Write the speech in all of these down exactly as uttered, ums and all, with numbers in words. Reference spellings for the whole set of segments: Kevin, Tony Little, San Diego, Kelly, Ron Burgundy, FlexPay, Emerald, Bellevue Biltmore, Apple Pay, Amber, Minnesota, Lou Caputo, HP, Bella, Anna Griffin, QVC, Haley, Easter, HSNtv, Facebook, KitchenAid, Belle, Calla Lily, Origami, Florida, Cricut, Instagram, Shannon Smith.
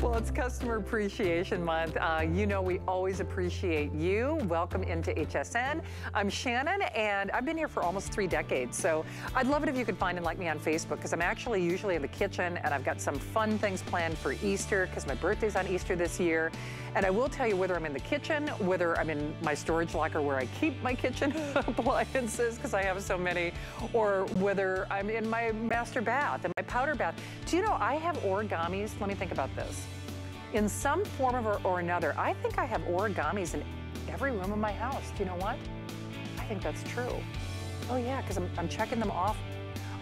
Well, it's Customer Appreciation Month. Uh, you know we always appreciate you. Welcome into H S N. I'm Shannon, and I've been here for almost three decades, so I'd love it if you could find and like me on Facebook, because I'm actually usually in the kitchen, and I've got some fun things planned for Easter, because my birthday's on Easter this year. And I will tell you whether I'm in the kitchen, whether I'm in my storage locker where I keep my kitchen appliances, because I have so many, or whether I'm in my master bath and my powder bath. Do you know I have origamis? Let me think about this. In some form of or, or another, I think I have origamis in every room of my house. Do you know what? I think that's true. Oh yeah, because I'm, I'm checking them off.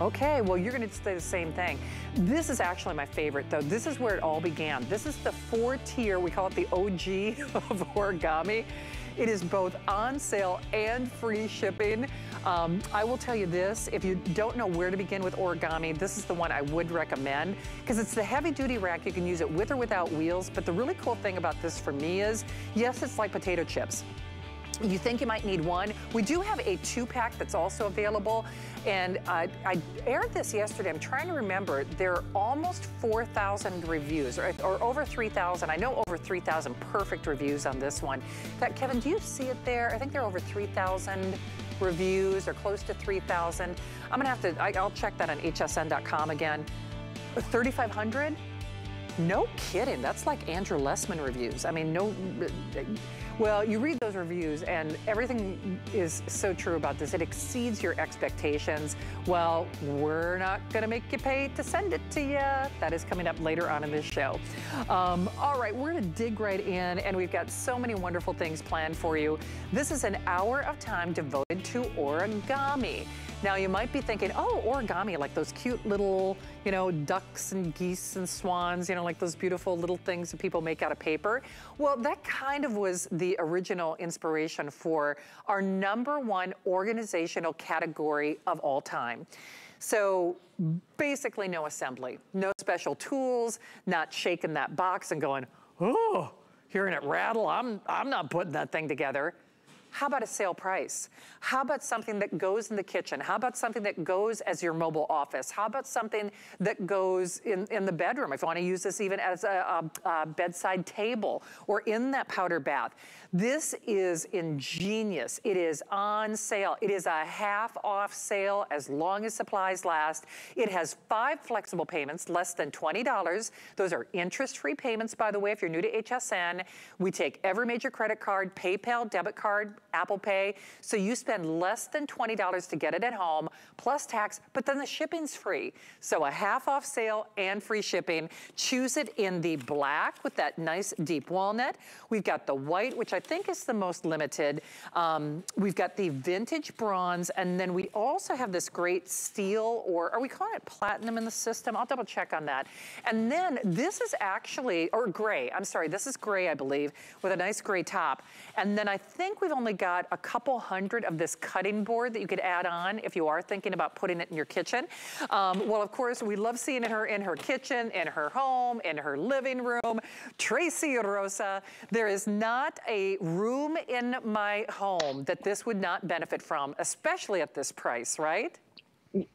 Okay, well, you're gonna say the same thing. This is actually my favorite, though. This is where it all began. This is the four-tier, we call it the O G of origami. It is both on sale and free shipping. Um, I will tell you this, if you don't know where to begin with origami, this is the one I would recommend, because it's the heavy duty rack. You can use it with or without wheels, but the really cool thing about this for me is, yes, it's like potato chips. You think you might need one. We do have a two pack that's also available. And uh, I aired this yesterday. I'm trying to remember. There are almost four thousand reviews or, or over three thousand. I know over three thousand perfect reviews on this one. In fact, Kevin, do you see it there? I think there are over three thousand reviews or close to three thousand. I'm going to have to, I, I'll check that on H S N dot com again. thirty-five hundred? No kidding. That's like Andrew Lessman reviews. I mean, no. Well, you read those reviews and everything is so true about this. It exceeds your expectations. Well, we're not gonna make you pay to send it to you. That is coming up later on in this show. Um, all right, we're gonna dig right in, and we've got so many wonderful things planned for you. This is an hour of time devoted to origami. Now, you might be thinking, oh, origami, like those cute little, you know, ducks and geese and swans, you know, like those beautiful little things that people make out of paper. Well, that kind of was the original inspiration for our number one organizational category of all time. So basically no assembly, no special tools, not shaking that box and going, oh, hearing it rattle, I'm, I'm not putting that thing together. How about a sale price? How about something that goes in the kitchen? How about something that goes as your mobile office? How about something that goes in, in the bedroom? If you want to use this even as a, a, a bedside table or in that powder bath. This is ingenious. It is on sale. It is a half off sale as long as supplies last. It has five flexible payments, less than twenty dollars. Those are interest-free payments, by the way, if you're new to H S N. We take every major credit card, PayPal, debit card, Apple Pay, so you spend less than twenty dollars to get it at home, plus tax, but then the shipping's free. So a half off sale and free shipping. Choose it in the black with that nice deep walnut. We've got the white, which I think is the most limited. Um, we've got the vintage bronze, and then we also have this great steel, or are we calling it platinum in the system? I'll double check on that. And then this is actually, or gray, I'm sorry, this is gray, I believe, with a nice gray top. And then I think we've only got a couple hundred of this cutting board that you could add on if you are thinking about putting it in your kitchen. Um, well, of course, we love seeing her in her kitchen, in her home, in her living room. Tracy Rosa, there is not a room in my home that this would not benefit from, especially at this price, right?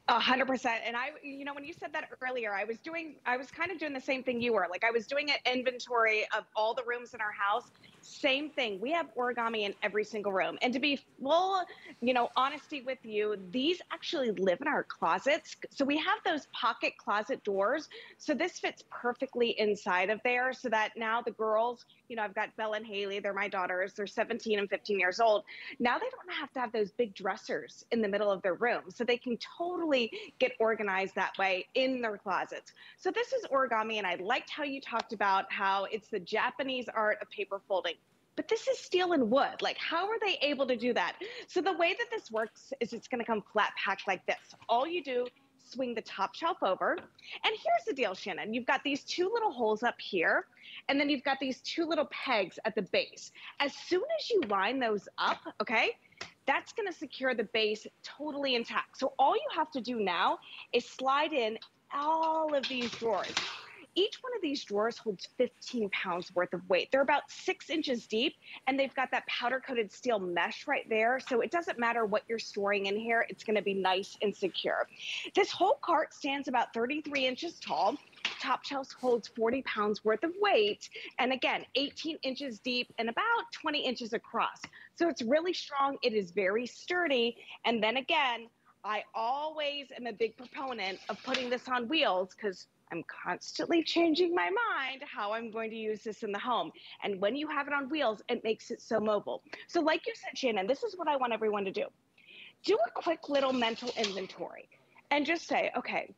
A hundred percent. And I, you know, when you said that earlier, I was doing, I was kind of doing the same thing you were. Like I was doing an inventory of all the rooms in our house. Same thing. We have origami in every single room. And to be full, you know, honesty with you, these actually live in our closets. So we have those pocket closet doors. So this fits perfectly inside of there so that now the girls, you know, I've got Belle and Haley. They're my daughters. They're seventeen and fifteen years old. Now they don't have to have those big dressers in the middle of their room. So they can totally get organized that way in their closets. So this is origami. And I liked how you talked about how it's the Japanese art of paper folding. But this is steel and wood. Like, how are they able to do that? So the way that this works is it's going to come flat packed like this. All you do, swing the top shelf over. And here's the deal, Shannon. You've got these two little holes up here, and then you've got these two little pegs at the base. As soon as you line those up, okay, that's going to secure the base totally intact. So all you have to do now is slide in all of these drawers. Each one of these drawers holds fifteen pounds worth of weight. They're about six inches deep, and they've got that powder-coated steel mesh right there, so it doesn't matter what you're storing in here. It's going to be nice and secure. This whole cart stands about thirty-three inches tall. Top shelf holds forty pounds worth of weight, and again, eighteen inches deep and about twenty inches across. So it's really strong. It is very sturdy, and then again, I always am a big proponent of putting this on wheels because I'm constantly changing my mind how I'm going to use this in the home. And when you have it on wheels, it makes it so mobile. So like you said, Shannon, this is what I want everyone to do. Do a quick little mental inventory and just say, okay,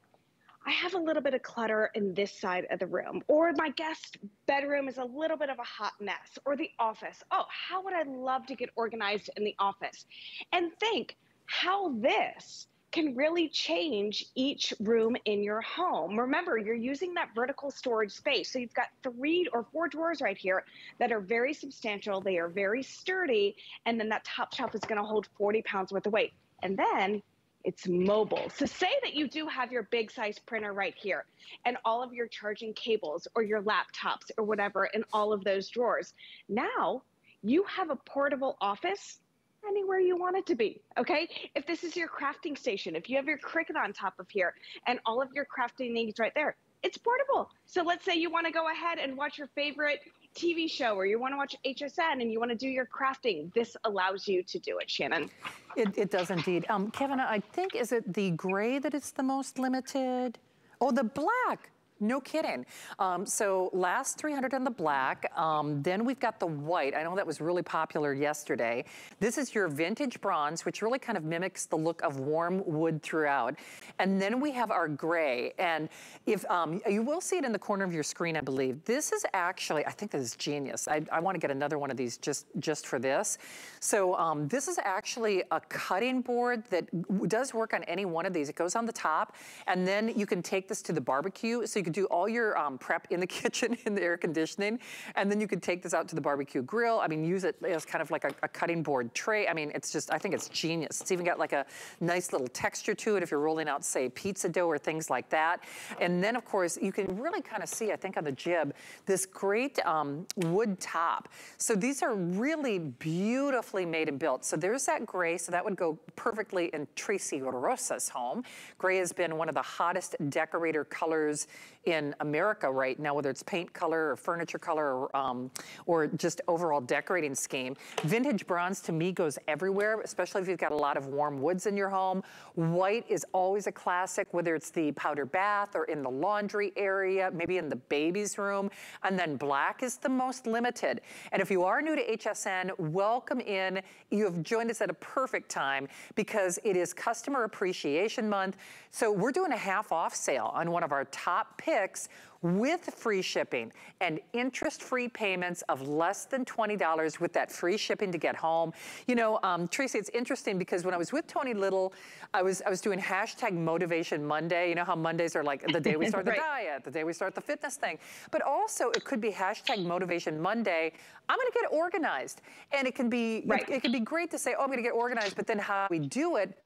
I have a little bit of clutter in this side of the room, or my guest bedroom is a little bit of a hot mess, or the office. Oh, how would I love to get organized in the office? And think how this can really change each room in your home. Remember, you're using that vertical storage space. So you've got three or four drawers right here that are very substantial. They are very sturdy. And then that top shelf is going to hold forty pounds worth of weight. And then it's mobile. So say that you do have your big size printer right here and all of your charging cables or your laptops or whatever in all of those drawers. Now you have a portable office anywhere you want it to be, okay? If this is your crafting station, if you have your Cricut on top of here and all of your crafting needs right there, it's portable. So let's say you want to go ahead and watch your favorite T V show or you want to watch H S N and you want to do your crafting. This allows you to do it, Shannon. It, it does indeed. Um, Kevin, I think, is it the gray that it's the most limited? Oh, the black. No kidding. Um, so last three hundred on the black. Um, then we've got the white. I know that was really popular yesterday. This is your vintage bronze, which really kind of mimics the look of warm wood throughout. And then we have our gray. And if um, you will see it in the corner of your screen, I believe. This is actually, I think this is genius. I, I want to get another one of these just, just for this. So um, this is actually a cutting board that does work on any one of these. It goes on the top. And then you can take this to the barbecue. So you You could do all your um, prep in the kitchen in the air conditioning, and then you could take this out to the barbecue grill. I mean, use it as kind of like a, a cutting board tray. I mean, it's just, I think it's genius. It's even got like a nice little texture to it if you're rolling out, say, pizza dough or things like that. And then, of course, you can really kind of see, I think on the jib, this great um, wood top. So these are really beautifully made and built. So there's that gray, so that would go perfectly in Tracy Rosa's home. Gray has been one of the hottest decorator colors in America right now, whether it's paint color or furniture color or, um, or just overall decorating scheme. Vintage bronze to me goes everywhere, especially if you've got a lot of warm woods in your home. White is always a classic, whether it's the powder bath or in the laundry area, maybe in the baby's room. And then black is the most limited. And if you are new to H S N, welcome in. You have joined us at a perfect time because it is Customer Appreciation Month. So we're doing a half off sale on one of our top picks with free shipping and interest-free payments of less than twenty dollars with that free shipping to get home. You know, um, Tracy, it's interesting because when I was with Tony Little, I was I was doing hashtag Motivation Monday. You know how Mondays are like the day we start right. the diet, the day we start the fitness thing. But also it could be hashtag Motivation Monday. I'm gonna get organized. And it can be, right. it, it can be great to say, oh, I'm gonna get organized, but then how we do it,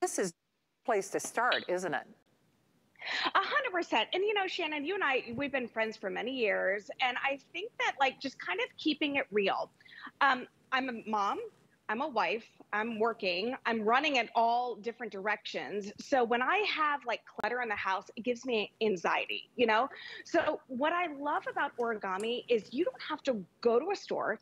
this is a place to start, isn't it? A hundred percent. And, you know, Shannon, you and I, we've been friends for many years. And I think that, like, just kind of keeping it real. Um, I'm a mom. I'm a wife. I'm working. I'm running in all different directions. So when I have, like, clutter in the house, it gives me anxiety, you know? So what I love about Origami is you don't have to go to a store,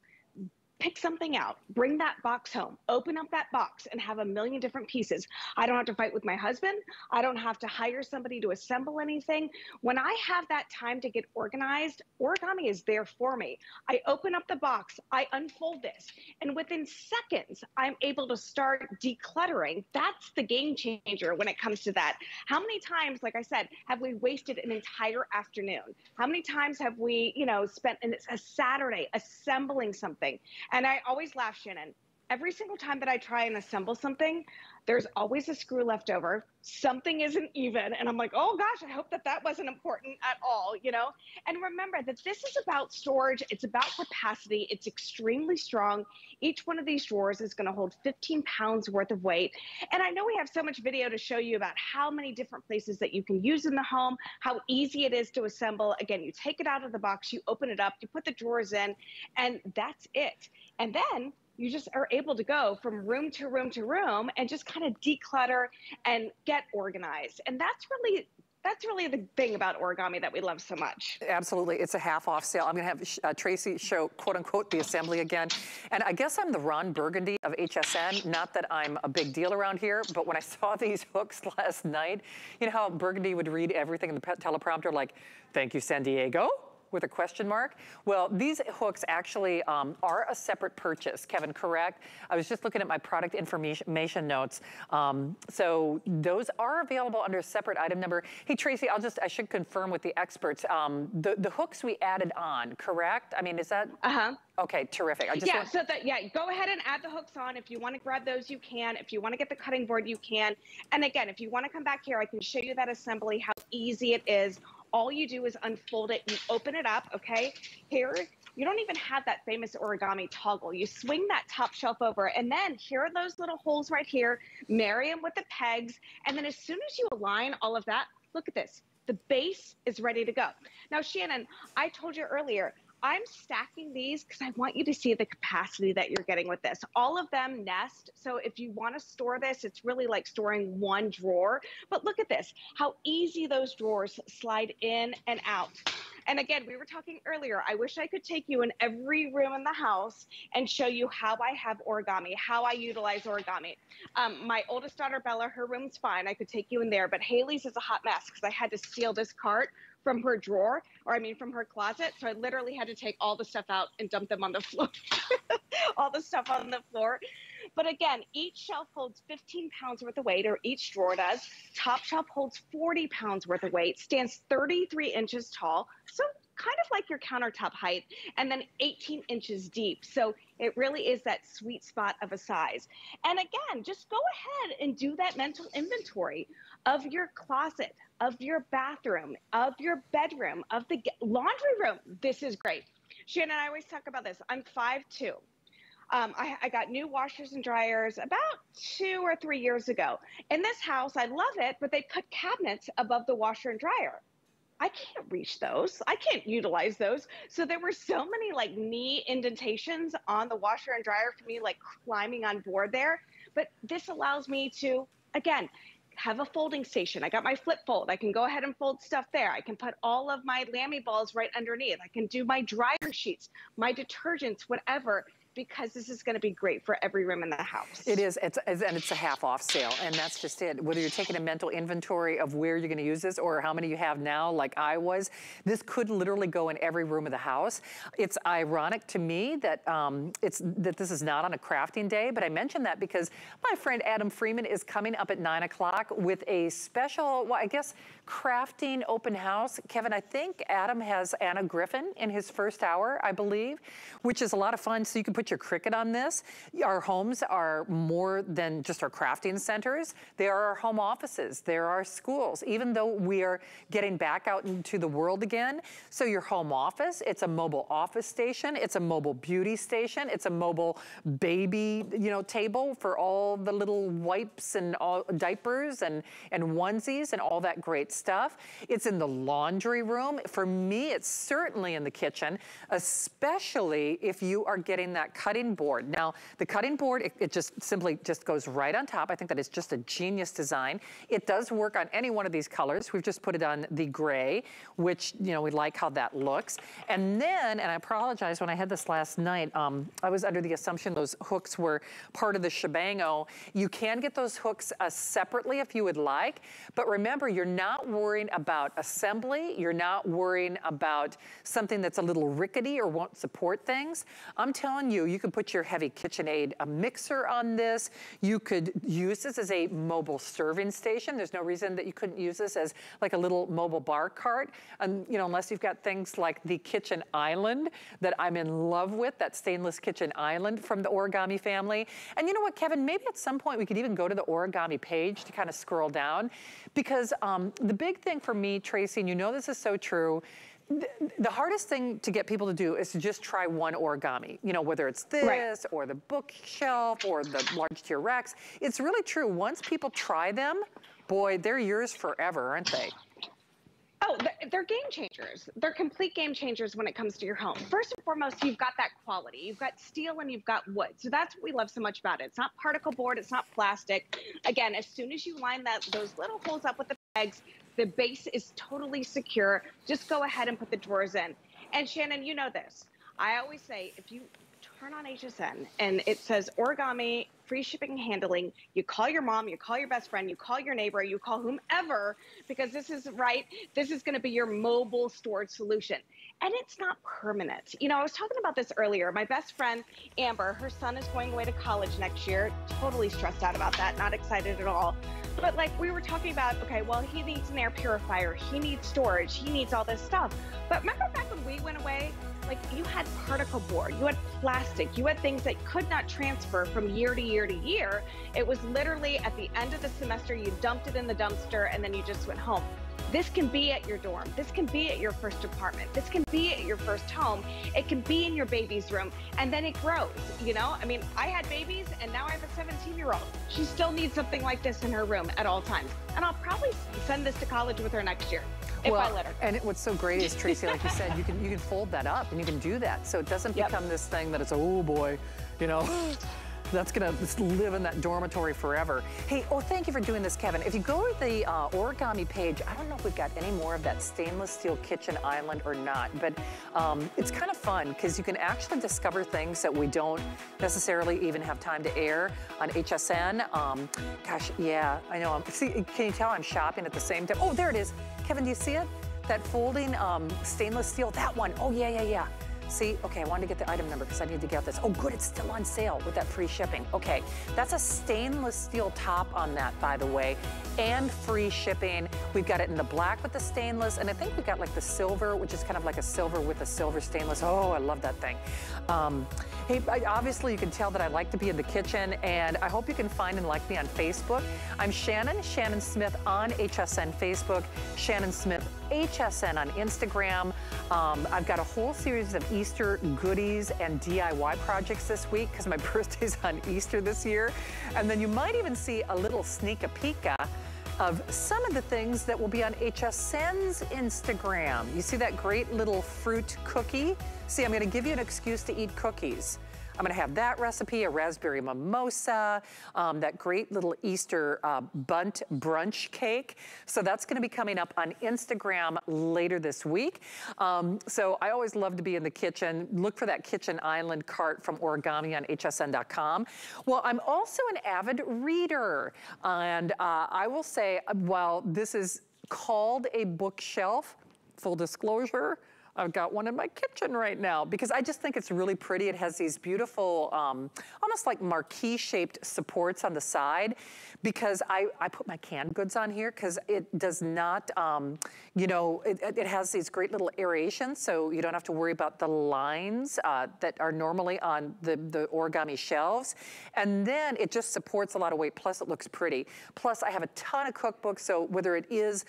pick something out, bring that box home, open up that box and have a million different pieces. I don't have to fight with my husband. I don't have to hire somebody to assemble anything. When I have that time to get organized, Origami is there for me. I open up the box, I unfold this, and within seconds, I'm able to start decluttering. That's the game changer when it comes to that. How many times, like I said, have we wasted an entire afternoon? How many times have we, you know, spent a Saturday assembling something? And I always laugh, Shannon, every single time that I try and assemble something, There's always a screw left over. Something isn't even. And I'm like, oh gosh, I hope that that wasn't important at all, you know? And remember that this is about storage. It's about capacity. It's extremely strong. Each one of these drawers is gonna hold fifteen pounds worth of weight. And I know we have so much video to show you about how many different places that you can use in the home, how easy it is to assemble. Again, you take it out of the box, you open it up, you put the drawers in, and that's it. And then you just are able to go from room to room to room and just kind of declutter and get organized. And that's really, that's really the thing about origami that we love so much. Absolutely, it's a half off sale. I'm gonna have uh, Tracy show, quote unquote, the assembly again. And I guess I'm the Ron Burgundy of H S N, not that I'm a big deal around here, but when I saw these hooks last night, you know how Burgundy would read everything in the teleprompter like, thank you, San Diego, with a question mark? Well, these hooks actually um, are a separate purchase, Kevin, correct? I was just looking at my product information notes. Um, so those are available under a separate item number. Hey, Tracy, I'll just, I should confirm with the experts. Um, the, the hooks we added on, correct? I mean, is that? Uh-huh. Okay, terrific. I just yeah, so that, yeah, go ahead and add the hooks on. If you want to grab those, you can. If you want to get the cutting board, you can. And again, if you want to come back here, I can show you that assembly, how easy it is. All you do is unfold it, you open it up, okay? Here, you don't even have that famous origami toggle. You swing that top shelf over, and then here are those little holes right here, marry them with the pegs, and then as soon as you align all of that, look at this. The base is ready to go. Now, Shannon, I told you earlier, I'm stacking these because I want you to see the capacity that you're getting with this. All of them nest, so if you want to store this, it's really like storing one drawer. But look at this, how easy those drawers slide in and out. And again, we were talking earlier, I wish I could take you in every room in the house and show you how I have origami, how I utilize origami. Um, my oldest daughter, Bella, her room's fine. I could take you in there, but Haley's is a hot mess because I had to steal this cart from her drawer, or I mean from her closet. So I literally had to take all the stuff out and dump them on the floor, all the stuff on the floor. But again, each shelf holds fifteen pounds worth of weight, or each drawer does. Top shelf holds forty pounds worth of weight, stands thirty-three inches tall, so kind of like your countertop height, and then eighteen inches deep. So it really is that sweet spot of a size. And again, just go ahead and do that mental inventory of your closet, of your bathroom, of your bedroom, of the laundry room. This is great. Shannon, I always talk about this. I'm five two. Um, I, I got new washers and dryers about two or three years ago. In this house, I love it, but they put cabinets above the washer and dryer. I can't reach those. I can't utilize those. So there were so many like knee indentations on the washer and dryer for me, like climbing on board there. But this allows me to, again, have a folding station. I got my flip fold. I can go ahead and fold stuff there. I can put all of my Lammy balls right underneath. I can do my dryer sheets, my detergents, whatever, because this is going to be great for every room in the house. It is, it's, and it's a half off sale, and that's just it. Whether you're taking a mental inventory of where you're going to use this or how many you have now, like I was, this could literally go in every room of the house. It's ironic to me that um, it's that this is not on a crafting day, but I mentioned that because my friend Adam Freeman is coming up at nine o'clock with a special, well, I guess, crafting open house. Kevin, I think Adam has Anna Griffin in his first hour, I believe, which is a lot of fun. So you can put your Cricut on this. Our homes are more than just our crafting centers. They are our home offices. There are schools, even though we are getting back out into the world again. So your home office, it's a mobile office station. It's a mobile beauty station. It's a mobile baby, you know, table for all the little wipes and all diapers and, and onesies and all that great stuff. It's in the laundry room. For me, it's certainly in the kitchen, especially if you are getting that cutting board. Now, the cutting board, it, it just simply just goes right on top. I think that it's just a genius design. It does work on any one of these colors. We've just put it on the gray, which, you know, we like how that looks. And then, and I apologize, when I had this last night, um, I was under the assumption those hooks were part of the shebango. You can get those hooks uh, separately if you would like, but remember, you're not worrying about assembly. You're not worrying about something that's a little rickety or won't support things. I'm telling you, do. You could put your heavy KitchenAid a mixer on this. You could use this as a mobile serving station. There's no reason that you couldn't use this as like a little mobile bar cart. Um, you know, unless you've got things like the kitchen island that I'm in love with, that stainless kitchen island from the Origami family. And you know what, Kevin, maybe at some point we could even go to the Origami page to kind of scroll down, because um, the big thing for me, Tracy, and you know this is so true, the hardest thing to get people to do is to just try one origami, you know, whether it's this right. or the bookshelf or the large tier racks. It's really true. Once people try them, boy, they're yours forever, aren't they? Oh, they're game changers. They're complete game changers when it comes to your home. First and foremost, you've got that quality. You've got steel and you've got wood. So that's what we love so much about it. It's not particle board. It's not plastic. Again, as soon as you line that those little holes up with the pegs, the base is totally secure. Just go ahead and put the drawers in. And Shannon, you know this. I always say, if you turn on H S N and it says Origami, free shipping and handling, you call your mom, you call your best friend, you call your neighbor, you call whomever, because this is right. This is going to be your mobile storage solution. And it's not permanent. You know, I was talking about this earlier. My best friend, Amber, her son is going away to college next year. Totally stressed out about that. Not excited at all. But like we were talking about, okay, well, he needs an air purifier. He needs storage. He needs all this stuff. But remember back when we went away, like you had particle board, you had plastic, you had things that could not transfer from year to year to year. It was literally at the end of the semester, you dumped it in the dumpster and then you just went home. This can be at your dorm. This can be at your first apartment. This can be at your first home. It can be in your baby's room, and then it grows, you know? I mean, I had babies, and now I have a seventeen-year-old. She still needs something like this in her room at all times, and I'll probably send this to college with her next year if well, I let her. And it, what's so great is, Tracy, like you said, you can, you can fold that up, and you can do that, so it doesn't yep. become this thing that it's, oh, boy, you know? That's gonna live in that dormitory forever. Hey, oh, thank you for doing this, Kevin. If you go to the uh, Origami page, I don't know if we've got any more of that stainless steel kitchen island or not, but um, it's kind of fun because you can actually discover things that we don't necessarily even have time to air on H S N. Um, gosh, yeah, I know. I'm, see, can you tell I'm shopping at the same time? Oh, there it is. Kevin, do you see it? That folding um, stainless steel, that one. Oh, yeah, yeah, yeah. See, okay, I wanted to get the item number because I need to get this. Oh, good, it's still on sale with that free shipping. Okay, that's a stainless steel top on that, by the way, and free shipping. We've got it in the black with the stainless, and I think we've got like the silver, which is kind of like a silver with a silver stainless. Oh, I love that thing. Um, hey, I, obviously you can tell that I like to be in the kitchen, and I hope you can find and like me on Facebook. I'm Shannon, Shannon Smith on H S N Facebook, Shannon Smith H S N on Instagram. Um, I've got a whole series of Easter goodies and D I Y projects this week because my birthday's on Easter this year. And then you might even see a little sneak a peek of some of the things that will be on H S N's Instagram. You see that great little fruit cookie? See, I'm gonna give you an excuse to eat cookies. I'm gonna have that recipe, a raspberry mimosa, um, that great little Easter uh, bunt brunch cake. So that's gonna be coming up on Instagram later this week. Um, so I always love to be in the kitchen. Look for that kitchen island cart from Origami on H S N dot com. Well, I'm also an avid reader. And uh, I will say, while this is called a bookshelf, full disclosure, I've got one in my kitchen right now because I just think it's really pretty. It has these beautiful, um, almost like marquee-shaped supports on the side because I, I put my canned goods on here because it does not, um, you know, it, it has these great little aerations, so you don't have to worry about the lines uh, that are normally on the, the Origami shelves. And then it just supports a lot of weight, plus it looks pretty. Plus I have a ton of cookbooks, so whether it is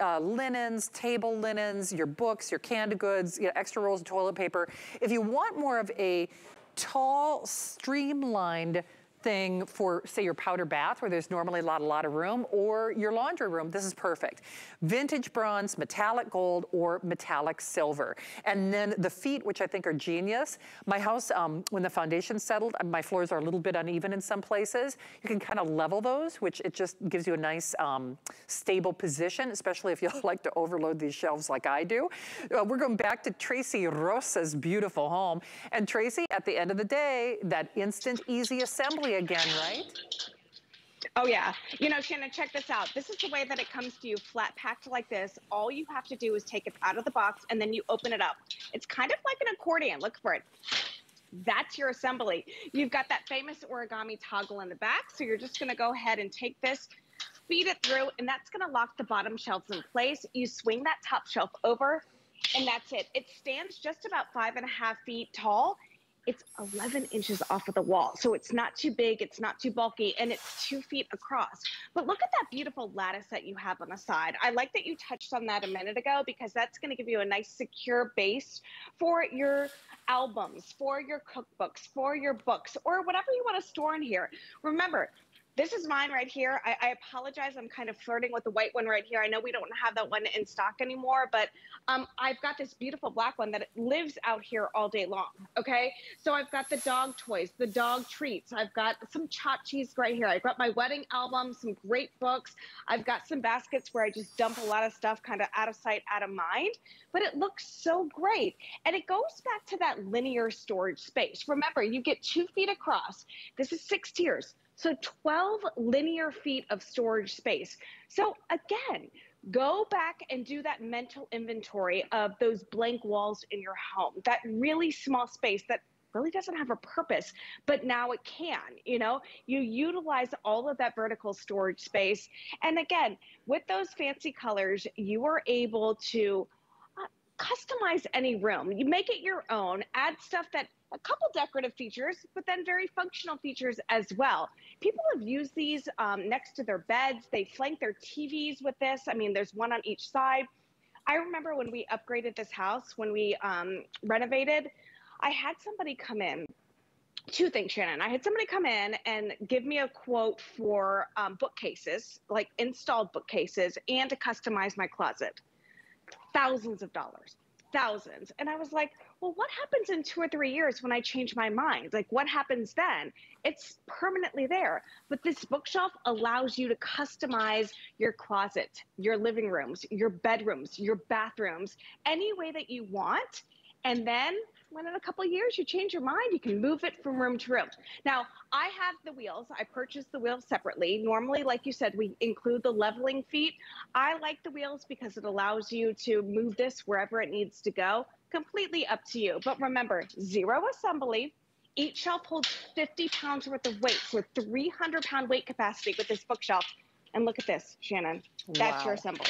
uh, linens, table linens, your books, your canned goods, you know, extra rolls of toilet paper. If you want more of a tall, streamlined thing for, say, your powder bath where there's normally a lot, a lot of room, or your laundry room, this is perfect. Vintage bronze, metallic gold, or metallic silver. And then the feet, which I think are genius. My house, um, when the foundation settled, my floors are a little bit uneven in some places. You can kind of level those, which it just gives you a nice um, stable position, especially if you like to overload these shelves like I do. Uh, we're going back to Tracy Rosa's beautiful home. And Tracy, at the end of the day, that instant, easy assembly again, right? Oh yeah. You know, Shannon, check this out. This is the way that it comes to you, flat packed like this. All you have to do is take it out of the box and then you open it up. It's kind of like an accordion. Look for it. that's your assembly. You've got that famous origami toggle in the back, so you're just gonna go ahead and take this, feed it through, and that's gonna lock the bottom shelves in place. You swing that top shelf over, and that's it. It stands just about five and a half feet tall. It's eleven inches off of the wall, so it's not too big, it's not too bulky, and it's two feet across. But look at that beautiful lattice that you have on the side. I like that you touched on that a minute ago, because that's going to give you a nice secure base for your albums, for your cookbooks, for your books, or whatever you want to store in here. Remember, this is mine right here. I, I apologize. I'm kind of flirting with the white one right here. I know we don't have that one in stock anymore, but um, I've got this beautiful black one that lives out here all day long, okay? So I've got the dog toys, the dog treats. I've got some tchotchkes right here. I've got my wedding album, some great books. I've got some baskets where I just dump a lot of stuff kind of out of sight, out of mind, but it looks so great. And it goes back to that linear storage space. Remember, you get two feet across. This is six tiers. So twelve linear feet of storage space. So again, go back and do that mental inventory of those blank walls in your home, that really small space that really doesn't have a purpose, but now it can, you know? You utilize all of that vertical storage space. And again, with those fancy colors, you are able to uh, customize any room. You make it your own, add stuff that a couple decorative features, but then very functional features as well. People have used these um, next to their beds. They flank their T Vs with this. I mean, there's one on each side. I remember when we upgraded this house, when we um, renovated, I had somebody come in. Two things, Shannon. I had somebody come in and give me a quote for um, bookcases, like installed bookcases, and to customize my closet. Thousands of dollars. Thousands. And I was like, well, what happens in two or three years when I change my mind? Like, what happens then? It's permanently there. But this bookshelf allows you to customize your closet, your living rooms, your bedrooms, your bathrooms, any way that you want. And then when in a couple of years you change your mind, you can move it from room to room. Now, I have the wheels. I purchased the wheels separately. Normally, like you said, we include the leveling feet. I like the wheels because it allows you to move this wherever it needs to go. Completely up to you. But remember, zero assembly. Each shelf holds fifty pounds worth of weight, so three hundred pound weight capacity with this bookshelf. And look at this, Shannon. That's wow. Your assembly.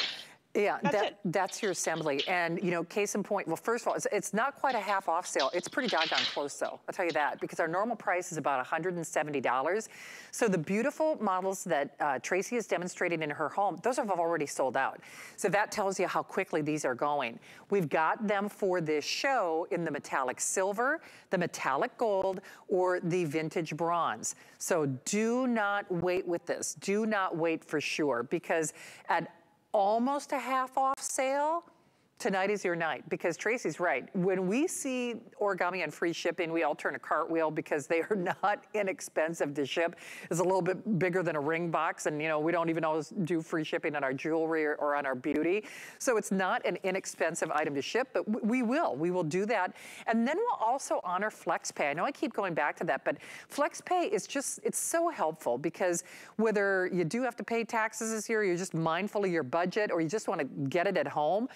Yeah, that's, that, that's your assembly. And, you know, case in point, well, first of all, it's, it's not quite a half off sale. It's pretty doggone close, though. I'll tell you that, because our normal price is about one hundred seventy dollars. So the beautiful models that uh, Tracy has demonstrated in her home, those have already sold out. So that tells you how quickly these are going. We've got them for this show in the metallic silver, the metallic gold, or the vintage bronze. So do not wait with this. Do not wait for sure, because at almost a half off sale, tonight is your night, because Tracy's right. When we see origami on free shipping, we all turn a cartwheel, because they are not inexpensive to ship. It's a little bit bigger than a ring box, and you know, we don't even always do free shipping on our jewelry or, or on our beauty. So it's not an inexpensive item to ship, but we will. We will do that. And then we'll also honor FlexPay. I know I keep going back to that, but FlexPay is just, it's so helpful, because whether you do have to pay taxes this year, you're just mindful of your budget, or you just want to get it at home,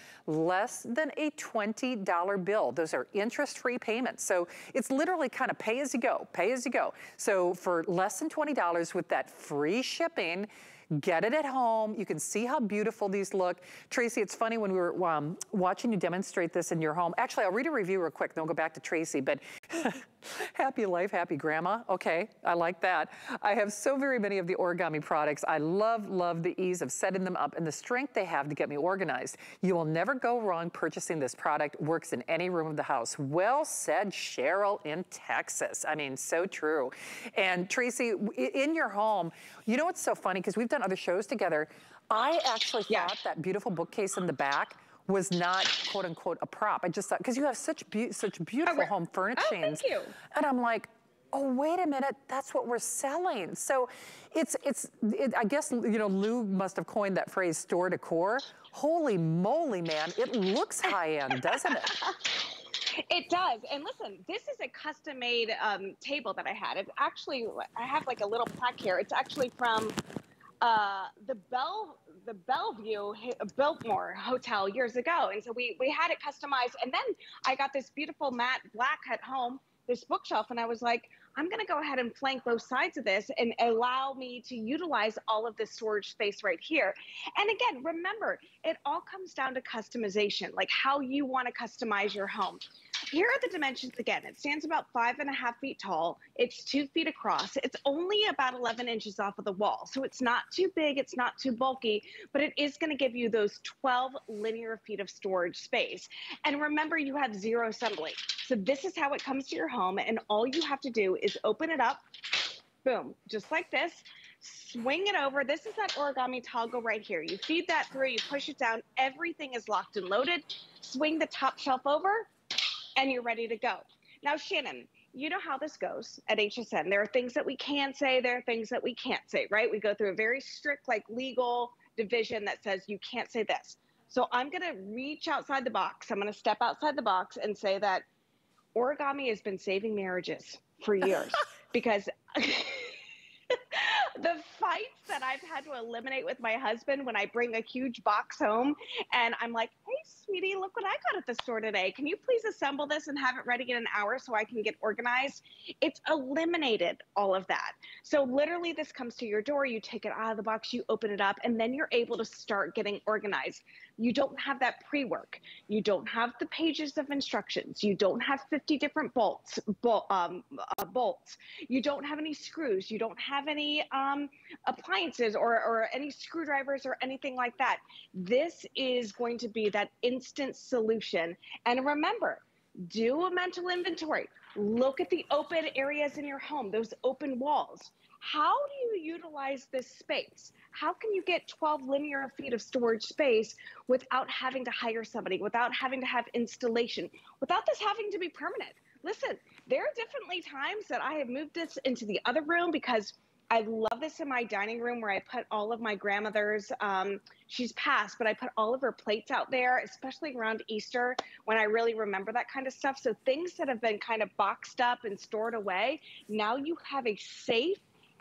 less than a twenty dollar bill. Those are interest-free payments. So it's literally kind of pay as you go, pay as you go. So for less than twenty dollars with that free shipping, get it at home. You can see how beautiful these look. Tracy, it's funny when we were um, watching you demonstrate this in your home. Actually, I'll read a review real quick, then we'll go back to Tracy, but happy life, happy grandma. Okay, I like that. I have so very many of the origami products. I love, love the ease of setting them up and the strength they have to get me organized. You will never go wrong purchasing this product. Works in any room of the house. Well said, Cheryl in Texas. I mean, so true. And Tracy, in your home, you know what's so funny, because we've done other shows together, I actually thought yeah. that beautiful bookcase in the back was not quote unquote a prop. I just thought, because you have such be such beautiful oh, home furnishings, oh, thank you. And I'm like, oh wait a minute, that's what we're selling. So it's it's it, I guess, you know, Lou must have coined that phrase, store decor. Holy moly, man, it looks high end, doesn't it? It does. And listen, this is a custom made um, table that I had. It's actually, I have like a little plaque here. It's actually from Uh, the Belle, the Bellevue Biltmore Hotel years ago. And so we, we had it customized. And then I got this beautiful matte black at home this bookshelf. And I was like, I'm going to go ahead and flank both sides of this and allow me to utilize all of this storage space right here. And again, remember, it all comes down to customization, like how you want to customize your home. Here are the dimensions again. It stands about five and a half feet tall. It's two feet across. It's only about eleven inches off of the wall. So it's not too big. It's not too bulky, but it is going to give you those twelve linear feet of storage space. And remember, you have zero assembly. So this is how it comes to your home. And all you have to do is open it up, boom, just like this. Swing it over. This is that origami toggle right here. You feed that through, you push it down. Everything is locked and loaded. Swing the top shelf over, and you're ready to go. Now, Shannon, you know how this goes at H S N. There are things that we can say, there are things that we can't say, right? We go through a very strict, like, legal division that says you can't say this. So I'm going to reach outside the box. I'm going to step outside the box and say that origami has been saving marriages for years because the fights that I've had to eliminate with my husband when I bring a huge box home and I'm like, hey, sweetie, look what I got at the store today. Can you please assemble this and have it ready in an hour so I can get organized? It's eliminated all of that. So literally this comes to your door. You take it out of the box, you open it up, and then you're able to start getting organized. You don't have that pre-work. You don't have the pages of instructions. You don't have fifty different bolts. Bol um, uh, bolts. You don't have any screws. You don't have any um, appliances or, or any screwdrivers or anything like that. This is going to be that instant solution. And remember, do a mental inventory. Look at the open areas in your home, those open walls. How do you utilize this space? How can you get twelve linear feet of storage space without having to hire somebody, without having to have installation, without this having to be permanent? Listen, there are definitely times that I have moved this into the other room because I love this in my dining room where I put all of my grandmother's, um, she's passed, but I put all of her plates out there, especially around Easter when I really remember that kind of stuff. So things that have been kind of boxed up and stored away, now you have a safe,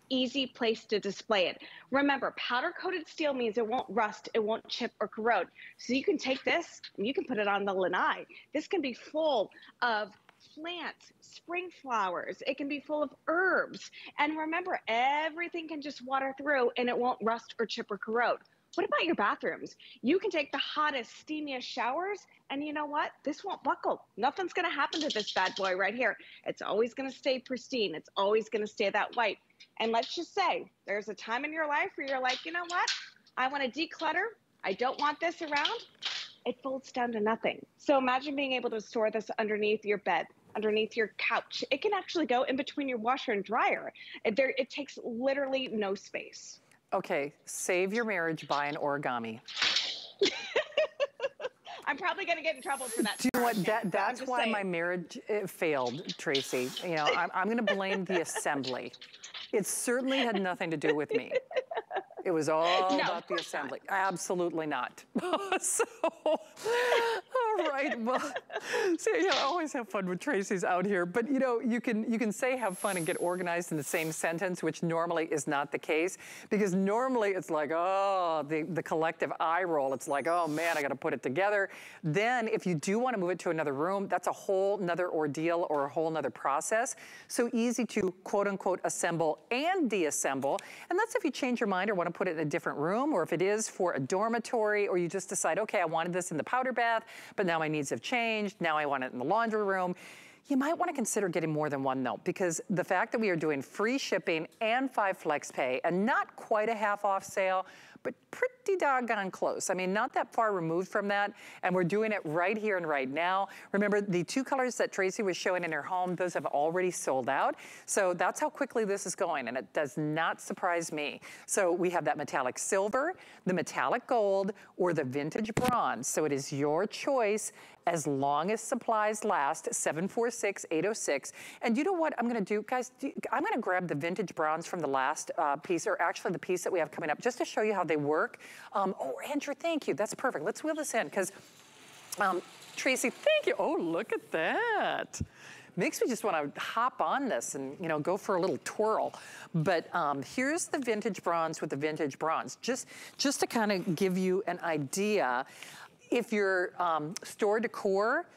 easy place to display it. Remember, powder-coated steel means it won't rust, it won't chip or corrode. So you can take this and you can put it on the lanai. This can be full of plants, spring flowers. It can be full of herbs. And remember, everything can just water through and it won't rust or chip or corrode. What about your bathrooms? You can take the hottest, steamiest showers, and you know what? This won't buckle. Nothing's going to happen to this bad boy right here. It's always going to stay pristine. It's always going to stay that white. And let's just say there's a time in your life where you're like, you know what? I want to declutter. I don't want this around. It folds down to nothing. So imagine being able to store this underneath your bed, underneath your couch. It can actually go in between your washer and dryer. It, there, it takes literally no space. Okay, save your marriage by an origami. I'm probably going to get in trouble for that. Do you know what? That, that's why my marriage failed, Tracy. You know, I'm, I'm going to blame the assembly. It certainly had nothing to do with me. It was all no, about the assembly. Not. Absolutely not. So, all right. Well, so yeah, you know, I always have fun with Tracy's out here. But you know, you can you can say have fun and get organized in the same sentence, which normally is not the case, because normally it's like, oh, the the collective eye roll. It's like, oh man, I got to put it together. Then, if you do want to move it to another room, that's a whole nother ordeal or a whole nother process. So easy to quote unquote assemble and deassemble, and that's if you change your mind or want to put it in a different room, or if it is for a dormitory, or you just decide, okay, I wanted this in the powder bath, but now my needs have changed, now I want it in the laundry room. You might want to consider getting more than one though, because the fact that we are doing free shipping and five flex pay and not quite a half off sale, but pretty doggone close. I mean, not that far removed from that. And we're doing it right here and right now. Remember, the two colors that Tracy was showing in her home, those have already sold out. So that's how quickly this is going. And it does not surprise me. So we have that metallic silver, the metallic gold, or the vintage bronze. So it is your choice as long as supplies last, seven four six, eight oh six. And you know what I'm gonna do, guys? I'm gonna grab the vintage bronze from the last uh, piece, or actually the piece that we have coming up, just to show you how they work. Um, oh, Andrew, thank you. That's perfect. Let's wheel this in, because um, Tracy, thank you. Oh, look at that. Makes me just want to hop on this and, you know, go for a little twirl. But um, here's the vintage bronze with the vintage bronze. Just, just to kind of give you an idea, if your um, store decor,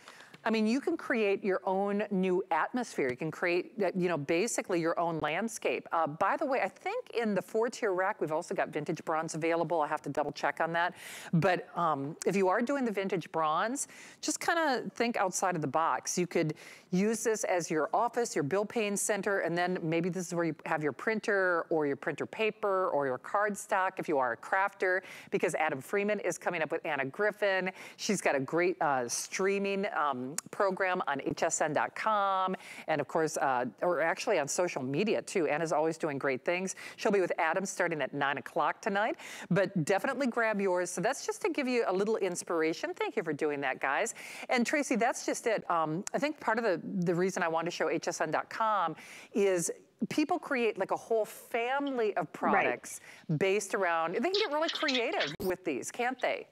I mean, you can create your own new atmosphere. You can create, you know, basically your own landscape. Uh, by the way, I think in the four-tier rack, we've also got vintage bronze available. I'll have to double check on that. But um, if you are doing the vintage bronze, just kind of think outside of the box. You could use this as your office, your bill paying center, and then maybe this is where you have your printer or your printer paper or your cardstock if you are a crafter, because Adam Freeman is coming up with Anna Griffin. She's got a great uh, streaming um, program on H S N dot com, and of course, uh, or actually on social media too. Anna's always doing great things. She'll be with Adam starting at nine o'clock tonight, but definitely grab yours. So that's just to give you a little inspiration. Thank you for doing that, guys. And Tracy, that's just it. Um, I think part of the, the reason I wanted to show H S N dot com is people create like a whole family of products right. based around, they can get really creative with these, can't they?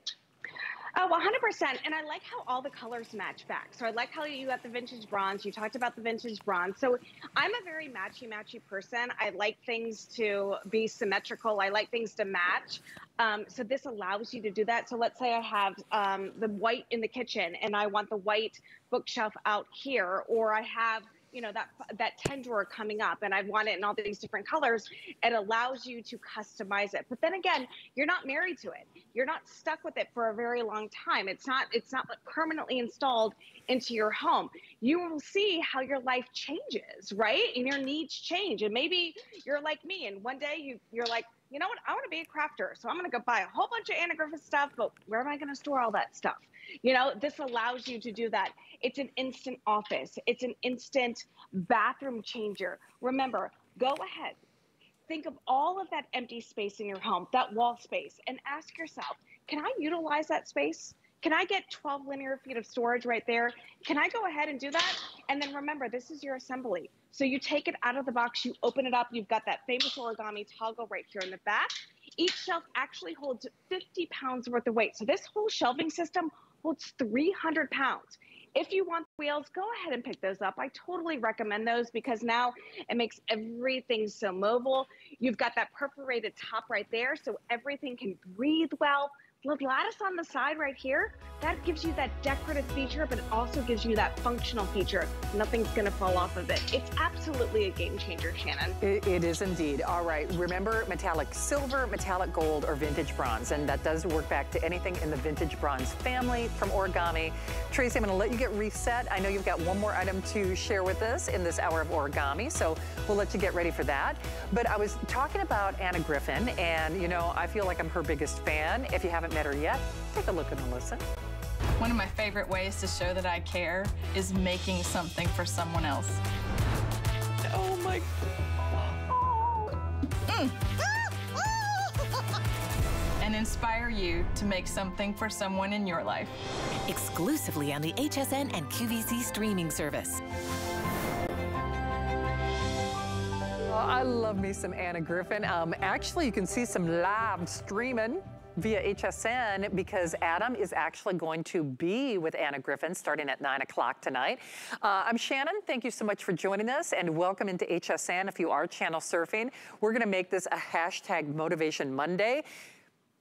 Oh, one hundred percent. And I like how all the colors match back. So I like how you got the vintage bronze. You talked about the vintage bronze. So I'm a very matchy-matchy person. I like things to be symmetrical. I like things to match. Um, so this allows you to do that. So let's say I have um, the white in the kitchen and I want the white bookshelf out here, or I have, you know, that that ten drawer coming up and I want it in all these different colors. It allows you to customize it. But then again, you're not married to it. You're not stuck with it for a very long time. It's not, it's not permanently installed into your home. You will see how your life changes, right? And your needs change. And maybe you're like me and one day you, you're like, you know what, I want to be a crafter. So I'm going to go buy a whole bunch of Anna Griffith stuff, but where am I going to store all that stuff? You know, this allows you to do that. It's an instant office. It's an instant bathroom changer. Remember, go ahead. Think of all of that empty space in your home, that wall space, and ask yourself, can I utilize that space? Can I get twelve linear feet of storage right there? Can I go ahead and do that? And then remember, this is your assembly. So you take it out of the box, you open it up, you've got that famous origami toggle right here in the back. Each shelf actually holds fifty pounds worth of weight. So this whole shelving system holds three hundred pounds. If you want the wheels, go ahead and pick those up. I totally recommend those because now it makes everything so mobile. You've got that perforated top right there so everything can breathe well. The lattice on the side right here, that gives you that decorative feature, but it also gives you that functional feature. Nothing's gonna fall off of it. It's absolutely a game changer, Shannon. It, it is indeed. All right, remember metallic silver, metallic gold, or vintage bronze, and that does work back to anything in the vintage bronze family from Origami. Tracy, I'm gonna let you get reset. I know you've got one more item to share with us in this hour of Origami, so we'll let you get ready for that. But I was talking about Anna Griffin, and you know, I feel like I'm her biggest fan. If you haven't met her yet, take a look and a listen. One of my favorite ways to show that I care is making something for someone else. Oh my. Mm. And inspire you to make something for someone in your life. Exclusively on the H S N and Q V C streaming service. Well, I love me some Anna Griffin. Um, actually, you can see some live streaming via H S N because Adam is actually going to be with Anna Griffin starting at nine o'clock tonight. Uh, I'm Shannon, thank you so much for joining us and welcome into H S N. If you are channel surfing, we're gonna make this a hashtag Motivation Monday.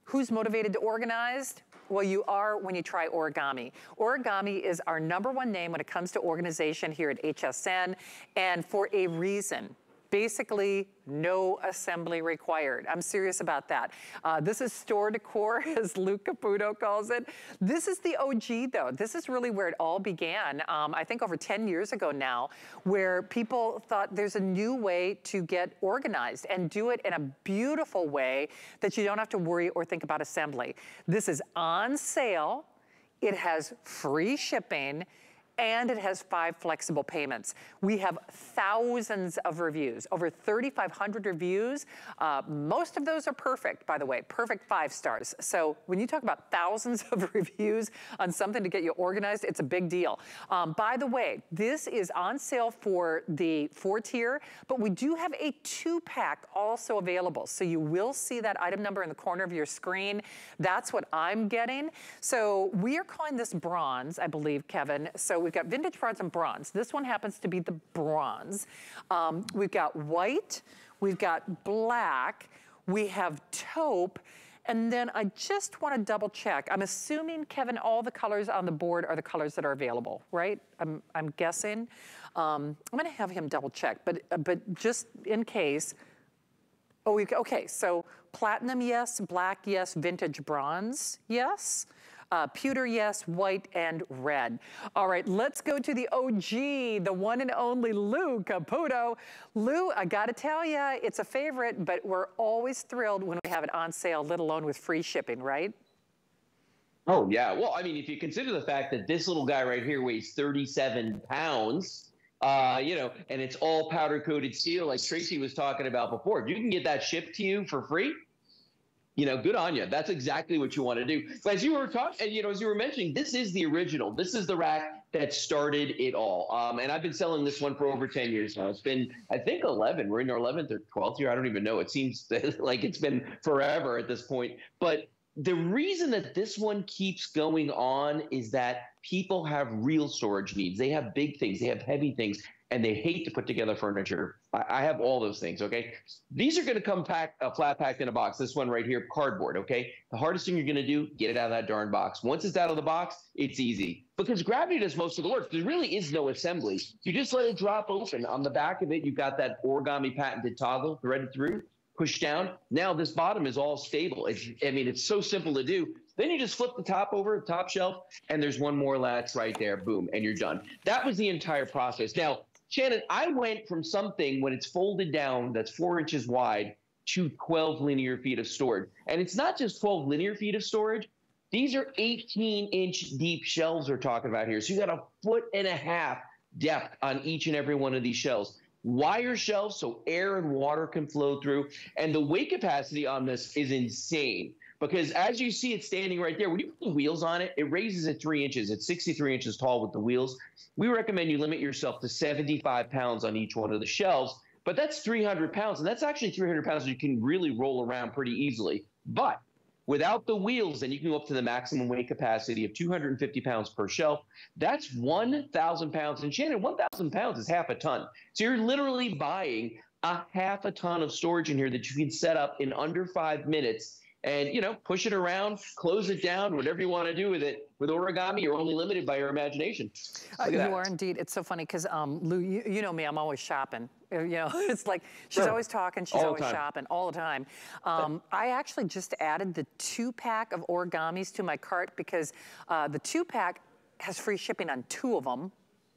Who's motivated to organize? Well, you are when you try Origami. Origami is our number one name when it comes to organization here at H S N, and for a reason. Basically, no assembly required. I'm serious about that. Uh, this is store decor, as Lou Caputo calls it. This is the O G, though. This is really where it all began, um, I think over ten years ago now, where people thought there's a new way to get organized and do it in a beautiful way that you don't have to worry or think about assembly. This is on sale. It has free shipping. And it has five flexible payments. We have thousands of reviews, over thirty-five hundred reviews. Uh, most of those are perfect, by the way, perfect five stars. So when you talk about thousands of reviews on something to get you organized, it's a big deal. Um, by the way, this is on sale for the four tier, but we do have a two pack also available. So you will see that item number in the corner of your screen. That's what I'm getting. So we are calling this bronze, I believe, Kevin. So we've got vintage bronze and bronze. This one happens to be the bronze. Um, we've got white, we've got black, we have taupe, And then I just want to double check. I'm assuming, Kevin, all the colors on the board are the colors that are available, right? I'm, I'm guessing. Um, I'm going to have him double check, but uh, but just in case. Oh, we, okay, so platinum, yes. Black, yes. Vintage bronze, yes. Uh, pewter, yes, white and red. All right, let's go to the O G, the one and only Lou Caputo. Lou, I gotta tell ya, it's a favorite, but we're always thrilled when we have it on sale, let alone with free shipping, right? Oh, yeah. Well, I mean, if you consider the fact that this little guy right here weighs thirty-seven pounds, uh, you know, and it's all powder-coated steel like Tracy was talking about before. If you can get that shipped to you for free, you know, good on you. That's exactly what you want to do. But as you were talking, and you know, as you were mentioning, this is the original. This is the rack that started it all. Um, and I've been selling this one for over ten years now. It's been, I think, eleven. We're in our eleventh or twelfth year. I don't even know. It seems like it's been forever at this point. But the reason that this one keeps going on is that people have real storage needs. They have big things. They have heavy things. And they hate to put together furniture. I, I have all those things, okay? These are going to come packed, uh, flat packed in a box. This one right here, cardboard, okay? The hardest thing you're going to do, get it out of that darn box. Once it's out of the box, it's easy. Because gravity does most of the work. There really is no assembly. You just let it drop open. On the back of it, you've got that Origami patented toggle threaded through, push down. Now this bottom is all stable. It's, I mean, it's so simple to do. Then you just flip the top over, the top shelf, and there's one more latch right there. Boom, and you're done. That was the entire process. Now, Shannon, I went from something when it's folded down that's four inches wide to twelve linear feet of storage. And it's not just twelve linear feet of storage. These are eighteen inch deep shelves we're talking about here. So you got a foot and a half depth on each and every one of these shelves. Wire shelves so air and water can flow through. And the weight capacity on this is insane. Because as you see it standing right there, when you put the wheels on it, it raises it three inches. It's sixty-three inches tall with the wheels. We recommend you limit yourself to seventy-five pounds on each one of the shelves, but that's three hundred pounds, and that's actually three hundred pounds you can really roll around pretty easily. But without the wheels, then you can go up to the maximum weight capacity of two hundred fifty pounds per shelf. That's one thousand pounds, and Shannon, one thousand pounds is half a ton. So you're literally buying a half a ton of storage in here that you can set up in under five minutes and, you know, push it around, close it down, whatever you want to do with it. With Origami, you're only limited by your imagination. Uh, you are indeed. It's so funny because, um, Lou, you, you know me, I'm always shopping. You know, it's like she's sure. always talking, she's all always shopping, all the time. Um, I actually just added the two-pack of Origamis to my cart because uh, the two-pack has free shipping on two of them.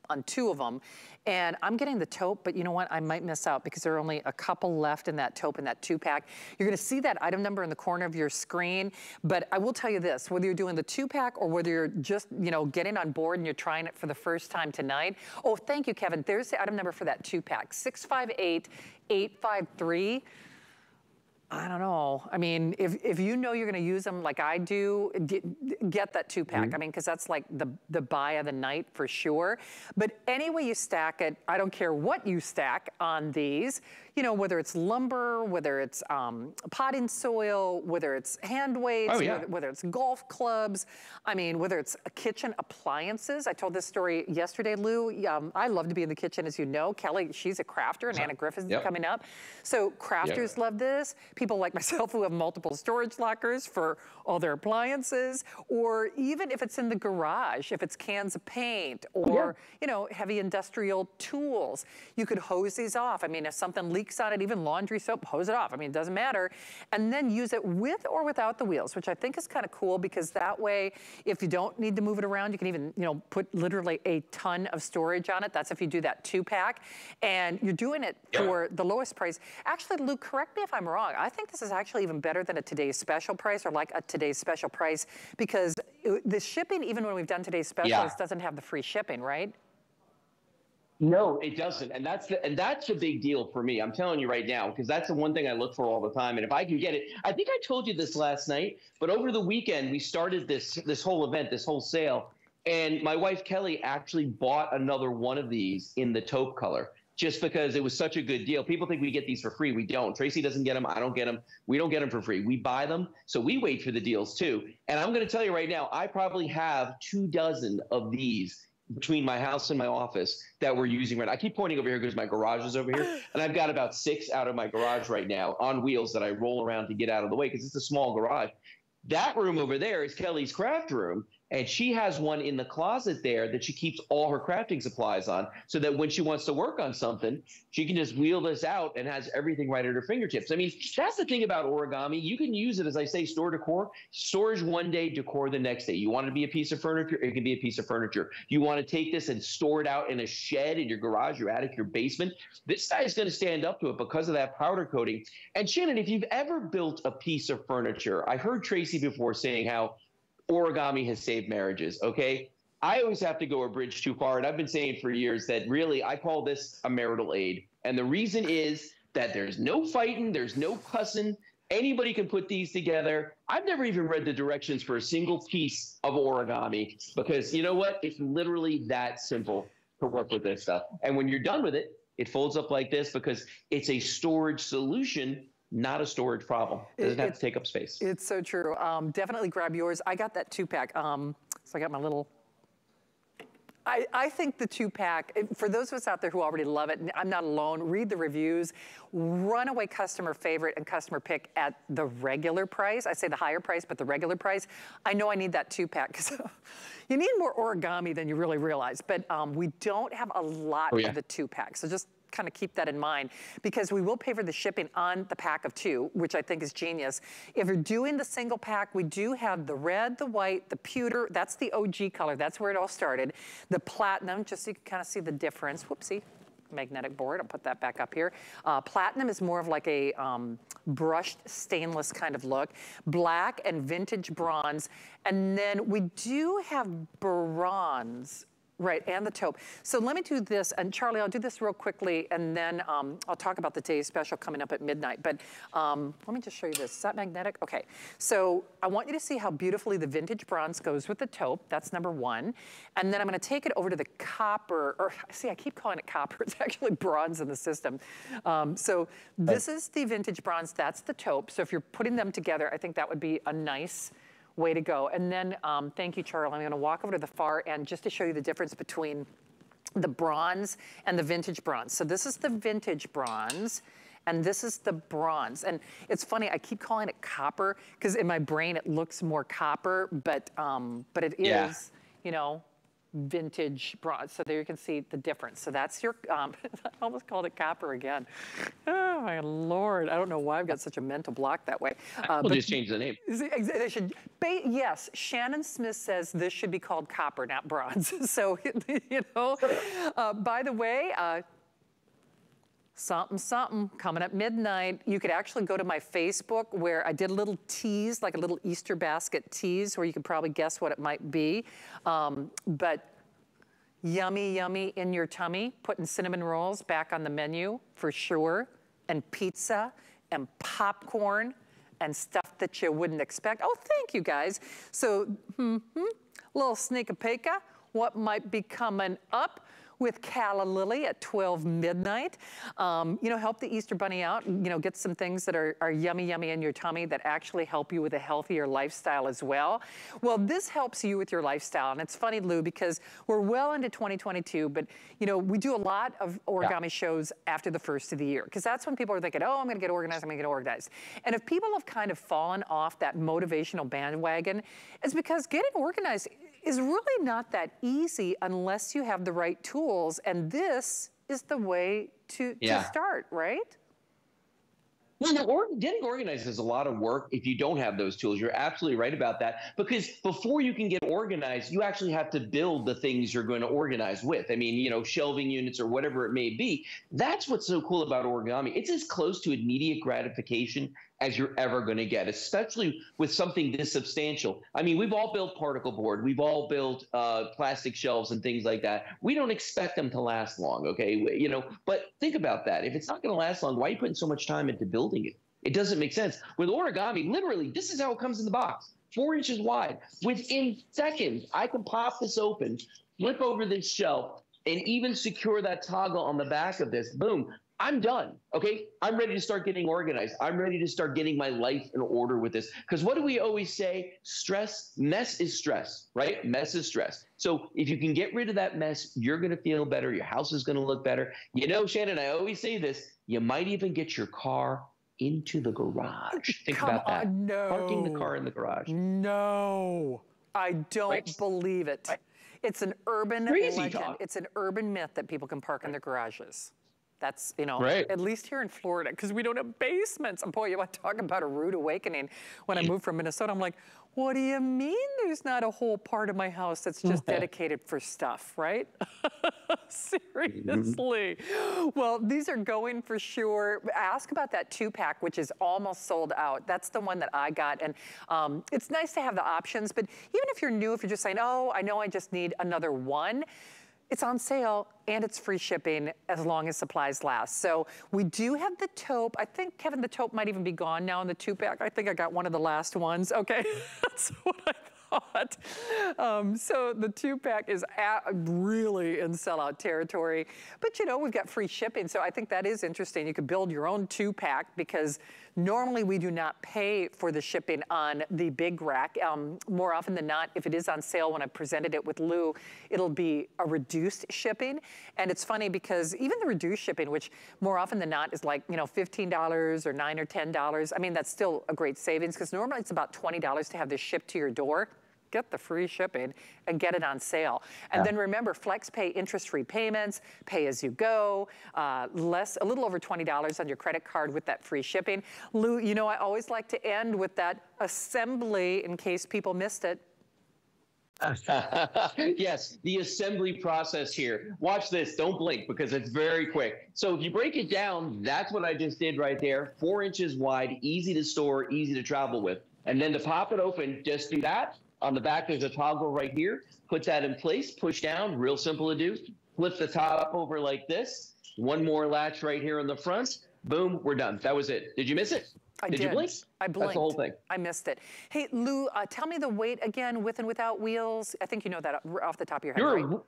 on two of them. And I'm getting the taupe, but you know what? I might miss out because there are only a couple left in that taupe in that two pack. You're gonna see that item number in the corner of your screen, but I will tell you this, whether you're doing the two pack or whether you're just, you know, getting on board and you're trying it for the first time tonight. Oh, thank you, Kevin. There's the item number for that two pack, six five eight, eight five three. I don't know. I mean, if, if you know you're going to use them like I do, get that two-pack. Mm-hmm. I mean, because that's like the, the buy of the night for sure. But any way you stack it, I don't care what you stack on these, you know, whether it's lumber, whether it's um, potting soil, whether it's hand weights, oh, yeah. whether, whether it's golf clubs, I mean, whether it's kitchen appliances. I told this story yesterday, Lou. Um, I love to be in the kitchen, as you know. Kelly, she's a crafter, and Anna Griffin's yep. coming up. So crafters yep. love this. People like myself who have multiple storage lockers for all their appliances, or even if it's in the garage, if it's cans of paint or, yeah. you know, heavy industrial tools, you could hose these off. I mean, if something leaks on it, even laundry soap, hose it off. I mean, it doesn't matter. And then use it with or without the wheels, which I think is kind of cool because that way, if you don't need to move it around, you can even, you know, put literally a ton of storage on it. That's if you do that two pack and you're doing it yeah. for the lowest price. Actually, Luke, correct me if I'm wrong. I I think this is actually even better than a today's special price or like a today's special price because the shipping, even when we've done today's specials, yeah. doesn't have the free shipping, right? No, it doesn't. And that's the, and that's a big deal for me. I'm telling you right now, because that's the one thing I look for all the time. And if I can get it, I think I told you this last night, but over the weekend, we started this, this whole event, this whole sale. And my wife, Kelly, actually bought another one of these in the taupe color. Just because it was such a good deal. People think we get these for free. We don't. Tracy doesn't get them. I don't get them. We don't get them for free. We buy them, so we wait for the deals too. And I'm going to tell you right now, I probably have two dozen of these between my house and my office that we're using right now. I keep pointing over here because my garage is over here, and I've got about six out of my garage right now on wheels that I roll around to get out of the way because it's a small garage. That room over there is Kelly's craft room, and she has one in the closet there that she keeps all her crafting supplies on so that when she wants to work on something, she can just wheel this out and has everything right at her fingertips. I mean, that's the thing about origami. You can use it, as I say, store decor. Storage one day, decor the next day. You want it to be a piece of furniture, it can be a piece of furniture. You want to take this and store it out in a shed, in your garage, your attic, your basement. This guy is going to stand up to it because of that powder coating. And Shannon, if you've ever built a piece of furniture, I heard Tracy before saying how origami has saved marriages, okay? I always have to go a bridge too far, and I've been saying for years that really I call this a marital aid. And the reason is that there's no fighting, there's no cussing. Anybody can put these together. I've never even read the directions for a single piece of origami because you know what? It's literally that simple to work with this stuff. And when you're done with it, it folds up like this because it's a storage solution, not a storage problem. It doesn't it, have to take up space. It's so true. Um, definitely grab yours. I got that two-pack. Um, so I got my little... I, I think the two-pack, for those of us out there who already love it, I'm not alone, read the reviews, runaway customer favorite and customer pick at the regular price. I say the higher price, but the regular price. I know I need that two-pack because you need more origami than you really realize, but um, we don't have a lot oh, yeah. of the two-pack, so just kind of keep that in mind because we will pay for the shipping on the pack of two, which I think is genius. If you're doing the single pack, we do have the red, the white, the pewter, that's the O G color, that's where it all started, the platinum, just so you can kind of see the difference. Whoopsie, magnetic board, I'll put that back up here. Uh, platinum is more of like a um, brushed stainless kind of look, black and vintage bronze, and then we do have bronze. Right, and the taupe. So let me do this, and Charlie, I'll do this real quickly, and then um, I'll talk about the day's special coming up at midnight, but um, let me just show you this. Is that magnetic? Okay, so I want you to see how beautifully the vintage bronze goes with the taupe. That's number one. And then I'm gonna take it over to the copper, or see, I keep calling it copper. It's actually bronze in the system. Um, so this is the vintage bronze, that's the taupe. So if you're putting them together, I think that would be a nice way to go. And then, um, thank you, Charlie. I'm gonna walk over to the far end just to show you the difference between the bronze and the vintage bronze. So this is the vintage bronze, and this is the bronze. And it's funny, I keep calling it copper, because in my brain it looks more copper, but um, but it is, yeah. you know, vintage bronze. So there you can see the difference. So that's your, um, I almost called it copper again. Oh my Lord. I don't know why I've got such a mental block that way. Uh, we'll just change the name. They should, yes, Shannon Smith says this should be called copper, not bronze. So, you know, uh, by the way, uh, something, something, coming up midnight. You could actually go to my Facebook where I did a little tease, like a little Easter basket tease where you could probably guess what it might be. Um, but yummy, yummy in your tummy, putting cinnamon rolls back on the menu for sure, and pizza and popcorn and stuff that you wouldn't expect. Oh, thank you guys. So, mm-hmm, little sneak a peek at what might be coming up with Calla Lily at twelve midnight. Um, you know, help the Easter Bunny out, you know, get some things that are, are yummy, yummy in your tummy that actually help you with a healthier lifestyle as well. Well, this helps you with your lifestyle. And it's funny, Lou, because we're well into twenty twenty-two, but, you know, we do a lot of origami yeah. shows after the first of the year, because that's when people are thinking, oh, I'm gonna get organized, I'm gonna get organized. And if people have kind of fallen off that motivational bandwagon, it's because getting organized is really not that easy unless you have the right tools, and this is the way to, yeah. to start, right? Well, no, or, getting organized is a lot of work if you don't have those tools. You're absolutely right about that, because before you can get organized, you actually have to build the things you're going to organize with. I mean, you know, shelving units or whatever it may be. That's what's so cool about origami. It's as close to immediate gratification as you're ever going to get, especially with something this substantial. I mean, we've all built particle board. We've all built uh, plastic shelves and things like that. We don't expect them to last long, okay? You know, but think about that. If it's not going to last long, why are you putting so much time into building it? It doesn't make sense. With origami, literally, this is how it comes in the box, four inches wide. Within seconds, I can pop this open, flip over this shelf, and even secure that toggle on the back of this. Boom. I'm done, okay? I'm ready to start getting organized. I'm ready to start getting my life in order with this. Because what do we always say? Stress, mess is stress, right? Mess is stress. So if you can get rid of that mess, you're going to feel better. Your house is going to look better. You know, Shannon, I always say this. You might even get your car into the garage. Think Come about that. On, no. Parking the car in the garage. No. I don't right? believe it. Right? It's an urban Crazy legend. Talk. It's an urban myth that people can park right. in their garages. That's, you know, right. at least here in Florida, because we don't have basements. And boy, you want to talk about a rude awakening. When I moved from Minnesota, I'm like, what do you mean there's not a whole part of my house that's just dedicated for stuff, right? Seriously. Mm-hmm. Well, these are going for sure. Ask about that two-pack, which is almost sold out. That's the one that I got. And um, it's nice to have the options, but even if you're new, if you're just saying, oh, I know I just need another one, it's on sale and it's free shipping as long as supplies last. So we do have the taupe. I think, Kevin, the taupe might even be gone now in the two-pack. I think I got one of the last ones. Okay, that's what I thought. Um, so the two-pack is at, really in sellout territory. But, you know, we've got free shipping, so I think that is interesting. You could build your own two-pack because normally we do not pay for the shipping on the big rack. Um, more often than not, if it is on sale, when I presented it with Lou, it'll be a reduced shipping. And it's funny because even the reduced shipping, which more often than not is like, you know, fifteen dollars or nine or ten dollars. I mean, that's still a great savings because normally it's about twenty dollars to have this shipped to your door. Get the free shipping and get it on sale. And yeah. then remember, FlexPay interest-free payments, pay as you go, uh, less, a little over twenty dollars on your credit card with that free shipping. Lou, you know, I always like to end with that assembly in case people missed it. Yes, the assembly process here. Watch this, don't blink because it's very quick. So if you break it down, that's what I just did right there. Four inches wide, easy to store, easy to travel with. And then to pop it open, just do that. On the back, there's a toggle right here. Put that in place, push down, real simple to do. Flip the top over like this. One more latch right here in the front. Boom, we're done. That was it. Did you miss it? I did. Did you blink? I blinked. That's the whole thing. I missed it. Hey, Lou, uh, tell me the weight again with and without wheels. I think you know that off the top of your head, You're right?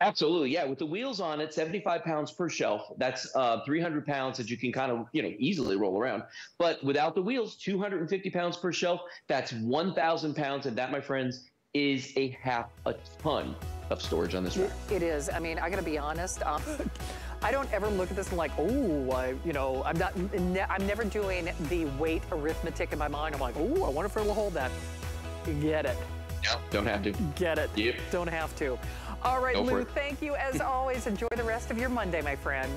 Absolutely, yeah. With the wheels on it, seventy-five pounds per shelf. That's uh, three hundred pounds that you can kind of, you know, easily roll around. But without the wheels, two hundred fifty pounds per shelf. That's one thousand pounds, and that, my friends, is a half a ton of storage on this rack. It is. I mean, I gotta be honest. Um, I don't ever look at this and like, oh, I, you know, I'm not. Ne I'm never doing the weight arithmetic in my mind. I'm like, oh, I wonder if it'll hold that. Get it. No, don't have to. Get it. Yep. Don't have to. All right, Go Lou, thank you as always. Enjoy the rest of your Monday, my friend.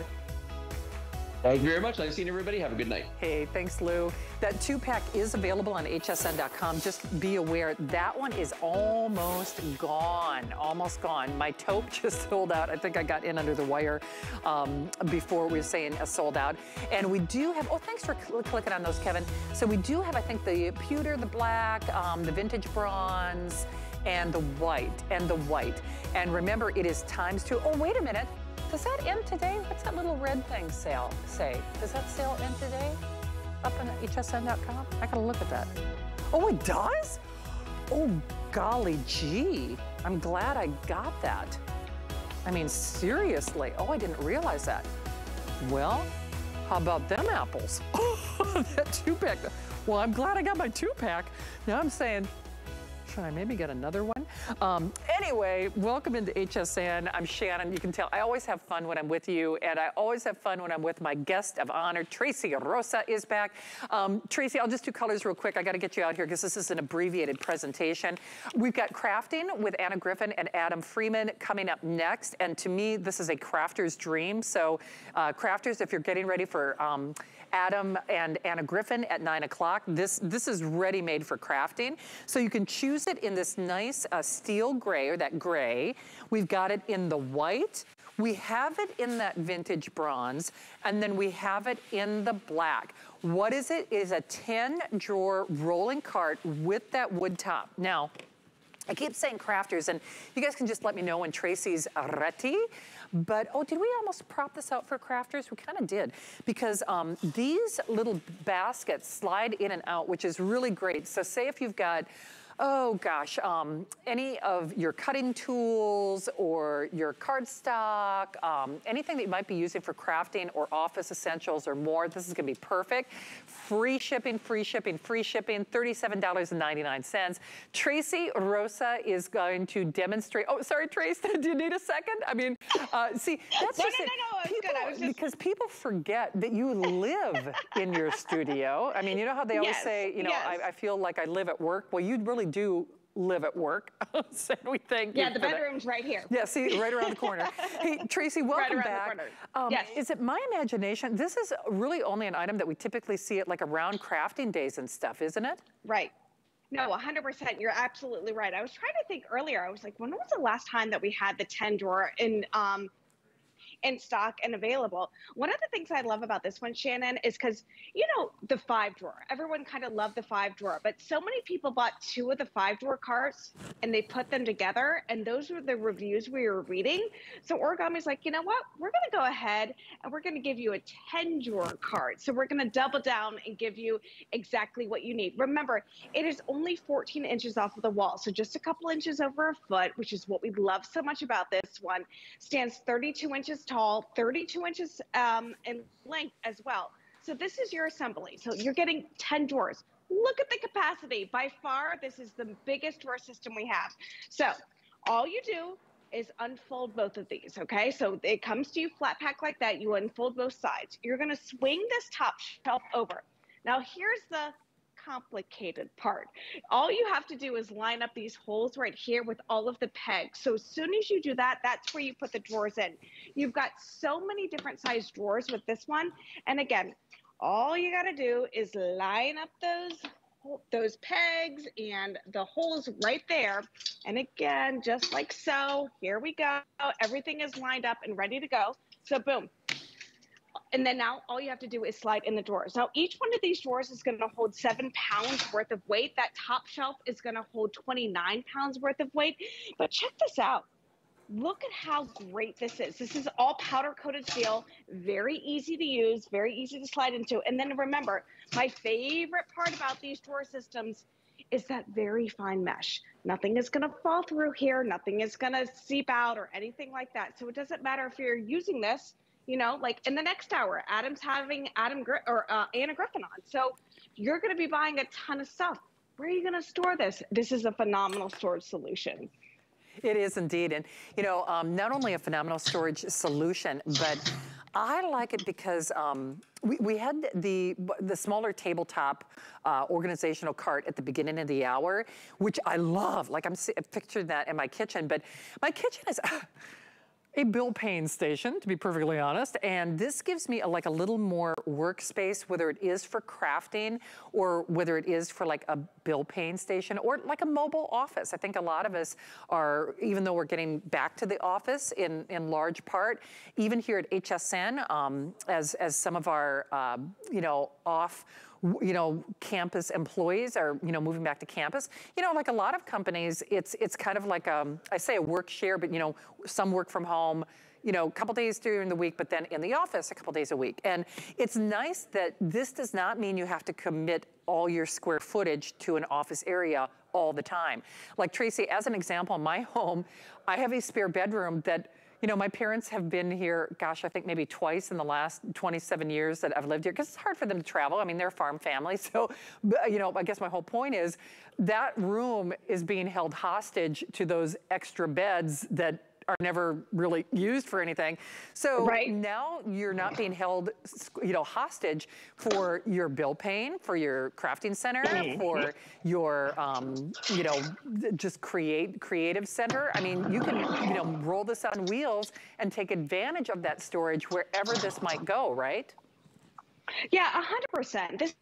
Thank you very much. Nice seeing everybody. Have a good night. Hey, thanks, Lou. That two-pack is available on H S N dot com. Just be aware, that one is almost gone, almost gone. My taupe just sold out. I think I got in under the wire um, before we were saying uh, sold out. And we do have, oh, thanks for cl clicking on those, Kevin. So we do have, I think, the pewter, the black, um, the vintage bronze, and the white, and the white. And remember, it is times two. Oh, wait a minute. Does that end today? What's that little red thing sale say? Does that sale end today? Up on H S N dot com? I gotta look at that. Oh, it does? Oh, golly gee. I'm glad I got that. I mean, seriously. Oh, I didn't realize that. Well, how about them apples? Oh, that two-pack. Well, I'm glad I got my two-pack. Now I'm saying, should I maybe get another one? Um, anyway, welcome into H S N. I'm Shannon. You can tell I always have fun when I'm with you, and I always have fun when I'm with my guest of honor. Tracy Rosa is back. Um, Tracy, I'll just do colors real quick. I got to get you out here because this is an abbreviated presentation. We've got crafting with Anna Griffin and Adam Freeman coming up next, and to me, this is a crafter's dream. So uh, crafters, if you're getting ready for um, Adam and Anna Griffin at nine o'clock, this, this is ready-made for crafting. So you can choose it in this nice uh, steel gray, or that gray. We've got it in the white. We have it in that vintage bronze. And then we have it in the black. What is it? It is a ten drawer rolling cart with that wood top. Now, I keep saying crafters, and you guys can just let me know when Tracy's ready. But, oh, did we almost prop this out for crafters? We kind of did, because um, these little baskets slide in and out, which is really great. So say if you've got oh gosh, um, any of your cutting tools or your cardstock, um, anything that you might be using for crafting or office essentials or more, this is gonna be perfect. Free shipping, free shipping, free shipping, thirty-seven ninety-nine. Tracy Rosa is going to demonstrate, oh, sorry, Trace, do you need a second? I mean, uh, see, that's no, just no, no, no, people, I was just... because people forget that you live in your studio. I mean, you know how they always yes, say, you know, yes. I, I feel like I live at work. Well, you really do live at work. So we thank you. Yeah, the bedroom's right here. Yeah, see, right around the corner. Hey, Tracy, welcome right back. Um, yes. Is it my imagination? This is really only an item that we typically see at like around crafting days and stuff, isn't it? Right. No, one hundred percent. You're absolutely right. I was trying to think earlier. I was like, when was the last time that we had the ten drawer in um, in stock and available? One of the things I love about this one, Shannon, is because, you know, the five drawer, everyone kind of loved the five drawer, but so many people bought two of the five drawer carts and they put them together. And those were the reviews we were reading. So Origami's like, you know what, we're going to go ahead and we're going to give you a ten drawer cart. So we're going to double down and give you exactly what you need. Remember, it is only fourteen inches off of the wall. So just a couple inches over a foot, which is what we love so much about this one, stands thirty-two inches tall, thirty-two inches um, in length as well. So this is your assembly. So you're getting ten drawers. Look at the capacity. By far, this is the biggest drawer system we have. So all you do is unfold both of these, okay? So it comes to you flat pack like that. You unfold both sides. You're going to swing this top shelf over. Now here's the complicated part. All you have to do is line up these holes right here with all of the pegs. So as soon as you do that, that's where you put the drawers in. You've got so many different size drawers with this one. And again, all you got to do is line up those those pegs and the holes right there. And again, just like so, here we go. Everything is lined up and ready to go. So boom. And then now all you have to do is slide in the drawers. Now each one of these drawers is going to hold seven pounds worth of weight. That top shelf is going to hold twenty-nine pounds worth of weight. But check this out. Look at how great this is. This is all powder coated steel, very easy to use, very easy to slide into. And then remember, my favorite part about these drawer systems is that very fine mesh. Nothing is going to fall through here. Nothing is going to seep out or anything like that. So it doesn't matter if you're using this, you know, like in the next hour, Adam's having Adam Gri or uh, Anna Griffin on. So you're going to be buying a ton of stuff. Where are you going to store this? This is a phenomenal storage solution. It is indeed. And, you know, um, not only a phenomenal storage solution, but I like it because um, we, we had the the smaller tabletop uh, organizational cart at the beginning of the hour, which I love. Like I'm picturing that in my kitchen, but my kitchen is... a bill paying station, to be perfectly honest. And this gives me a, like a little more workspace, whether it is for crafting or whether it is for like a bill paying station or like a mobile office. I think a lot of us are, even though we're getting back to the office in, in large part, even here at H S N, um, as, as some of our, uh, you know, off, you know, campus employees are, you know, moving back to campus. You know, like a lot of companies, it's it's kind of like, um, I say a work share, but, you know, some work from home, you know, a couple days during the week, but then in the office a couple days a week. And it's nice that this does not mean you have to commit all your square footage to an office area all the time. Like, Tracy, as an example, in my home, I have a spare bedroom that, you know, my parents have been here, gosh, I think maybe twice in the last twenty-seven years that I've lived here, because it's hard for them to travel. I mean, they're a farm family. So, you know, I guess my whole point is that room is being held hostage to those extra beds that are never really used for anything. So right now you're not being held, you know, hostage for your bill paying, for your crafting center, for your, um, you know, just create creative center. I mean, you can, you know, roll this on wheels and take advantage of that storage wherever this might go, right? Yeah, one hundred percent. This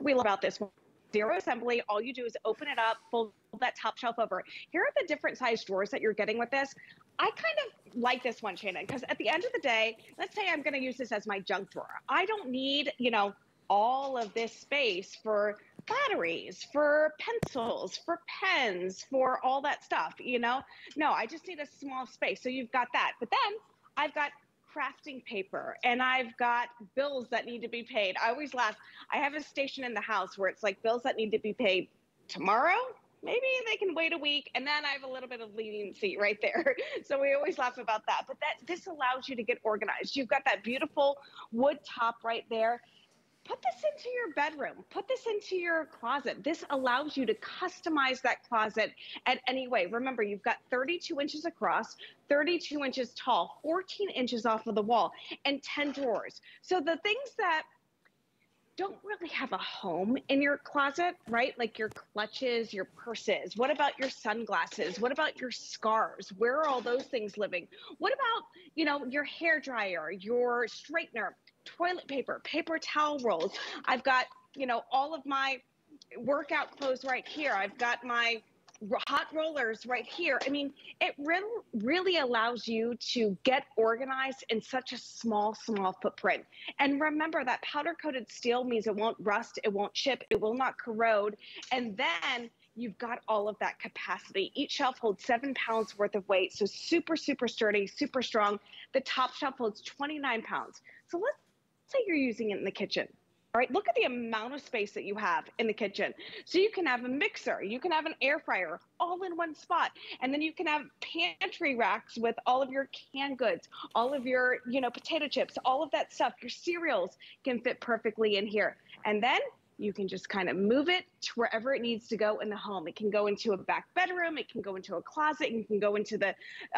we love about this one. Zero assembly, all you do is open it up, fold that top shelf over. Here are the different size drawers that you're getting with this. I kind of like this one, Shannon, because at the end of the day, let's say I'm going to use this as my junk drawer. I don't need, you know, all of this space for batteries, for pencils, for pens, for all that stuff, you know? No, I just need a small space. So you've got that. But then I've got crafting paper and I've got bills that need to be paid. I always laugh. I have a station in the house where it's like bills that need to be paid tomorrow. Maybe they can wait a week, and then I have a little bit of leniency right there. So we always laugh about that. But that this allows you to get organized. You've got that beautiful wood top right there. Put this into your bedroom. Put this into your closet. This allows you to customize that closet at any way. Remember, you've got thirty-two inches across, thirty-two inches tall, fourteen inches off of the wall, and ten drawers. So the things that don't really have a home in your closet, right? Like your clutches, your purses. What about your sunglasses? What about your scarves? Where are all those things living? What about, you know, your hairdryer, your straightener, toilet paper, paper towel rolls? I've got, you know, all of my workout clothes right here. I've got my hot rollers right here. I mean, it re really allows you to get organized in such a small, small footprint. And remember, that powder-coated steel means it won't rust, it won't chip, it will not corrode. And then you've got all of that capacity. Each shelf holds seven pounds worth of weight, so super, super sturdy, super strong. The top shelf holds twenty-nine pounds. So let's say you're using it in the kitchen. All right, look at the amount of space that you have in the kitchen. So you can have a mixer, you can have an air fryer all in one spot. And then you can have pantry racks with all of your canned goods, all of your, you know, potato chips, all of that stuff. Your cereals can fit perfectly in here. And then you can just kind of move it to wherever it needs to go in the home. It can go into a back bedroom, it can go into a closet, you can go into the,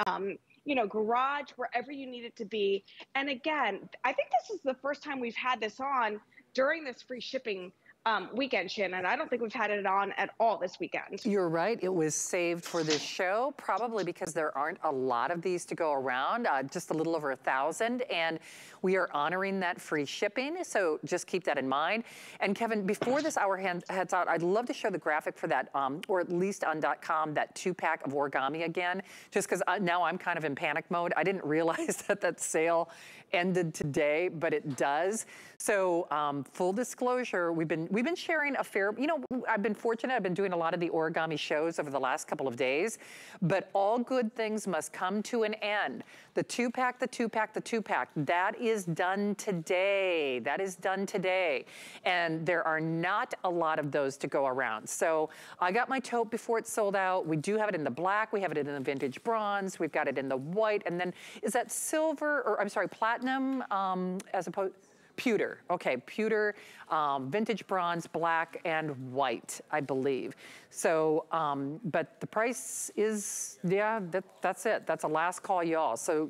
um, you know, garage, wherever you need it to be. And again, I think this is the first time we've had this on during this free shipping um, weekend, Shannon. I don't think we've had it on at all this weekend. You're right, it was saved for this show, probably because there aren't a lot of these to go around, uh, just a little over a thousand, and we are honoring that free shipping, so just keep that in mind. And Kevin, before this hour hand, heads out, I'd love to show the graphic for that, um, or at least on dot com, that two-pack of origami again, just because now I'm kind of in panic mode. I didn't realize that that sale ended today, but it does. So um, full disclosure, we've been we've been sharing a fair, you know, I've been fortunate, I've been doing a lot of the origami shows over the last couple of days, but all good things must come to an end. The two pack, the two pack, the two pack, that is done today. That is done today. And there are not a lot of those to go around. So I got my tote before it sold out. We do have it in the black, we have it in the vintage bronze, we've got it in the white, and then is that silver, or I'm sorry, platinum? Platinum, um, as opposed, pewter, okay, pewter, um, vintage bronze, black, and white, I believe. So, um, but the price is, yeah, that, that's it. That's a last call, y'all. So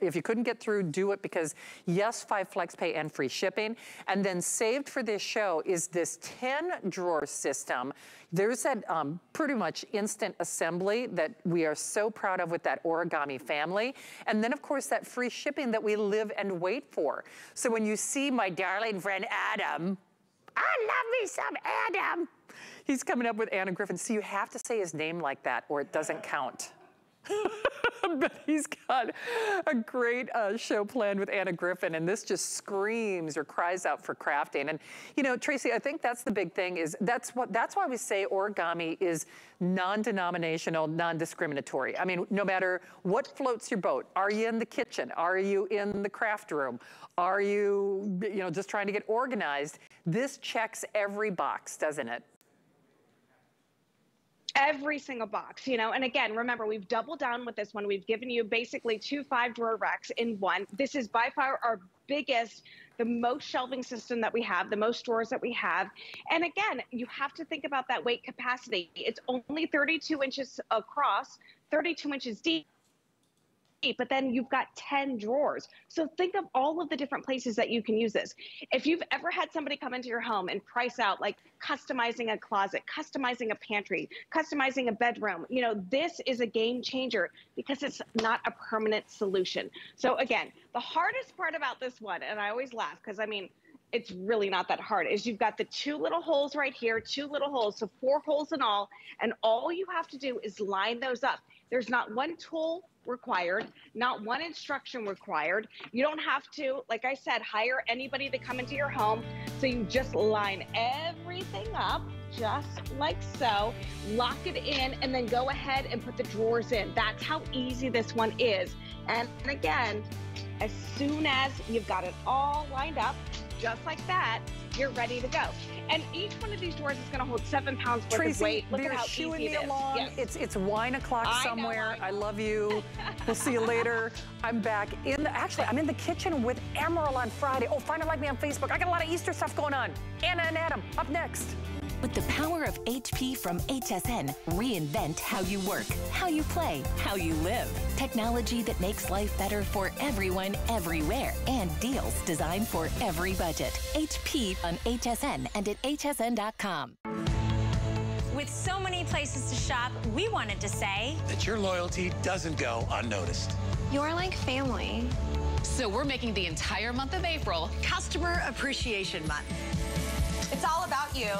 if you couldn't get through, do it, because yes, five flex pay and free shipping. And then saved for this show is this ten drawer system. There's that um, pretty much instant assembly that we are so proud of with that origami family. And then of course that free shipping that we live and wait for. So when you see my darling friend Adam, I love me some Adam. He's coming up with Anna Griffin. So you have to say his name like that or it doesn't count. But he's got a great uh, show planned with Anna Griffin, and this just screams or cries out for crafting. And you know, Tracy, I think that's the big thing, is that's what that's why we say origami is non-denominational, non-discriminatory. I mean, no matter what floats your boat. Are you in the kitchen? Are you in the craft room? Are you, you know, just trying to get organized? This checks every box, doesn't it? Every single box, you know, and again, remember, we've doubled down with this one. We've given you basically two five-drawer racks in one. This is by far our biggest, the most shelving system that we have, the most drawers that we have. And again, you have to think about that weight capacity. It's only thirty-two inches across, thirty-two inches deep. But then you've got ten drawers. So think of all of the different places that you can use this. If you've ever had somebody come into your home and price out like customizing a closet, customizing a pantry, customizing a bedroom, you know, this is a game changer because it's not a permanent solution. So again, the hardest part about this one, and I always laugh because I mean, it's really not that hard, is you've got the two little holes right here, two little holes, so four holes in all, and all you have to do is line those up. There's not one tool required, not one instruction required. You don't have to, like I said, hire anybody to come into your home. So you just line everything up, just like so, lock it in, and then go ahead and put the drawers in. That's how easy this one is. And again, as soon as you've got it all lined up, just like that, you're ready to go. And each one of these drawers is going to hold seven pounds worth Tracy, of weight. Look at how easy it is. Tracy, along. Yes. It's, it's wine o'clock somewhere. I know, I, know. I love you. We'll see you later. I'm back in the, actually, I'm in the kitchen with Emerald on Friday. Oh, find her like me on Facebook. I got a lot of Easter stuff going on. Anna and Adam, up next. With the power of H P from H S N, reinvent how you work, how you play, how you live. Technology that makes life better for everyone, everywhere, and deals designed for every budget. H P on H S N and at H S N dot com. With so many places to shop, we wanted to say that your loyalty doesn't go unnoticed. You're like family. So we're making the entire month of April Customer Appreciation Month. It's all about you.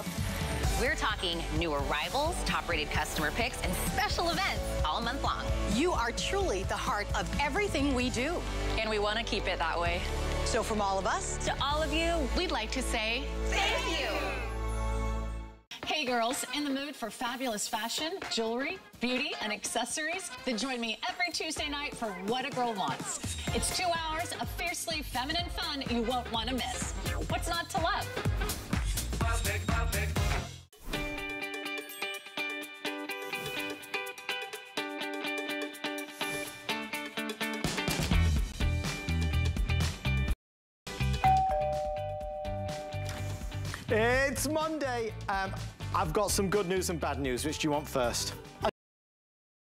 We're talking new arrivals, top-rated customer picks, and special events all month long. You are truly the heart of everything we do. And we want to keep it that way. So from all of us to all of you, we'd like to say thank you. Hey girls, in the mood for fabulous fashion, jewelry, beauty, and accessories? Then join me every Tuesday night for What a Girl Wants. It's two hours of fiercely feminine fun you won't want to miss. What's not to love? Perfect, perfect. It's Monday. Um, I've got some good news and bad news. Which do you want first?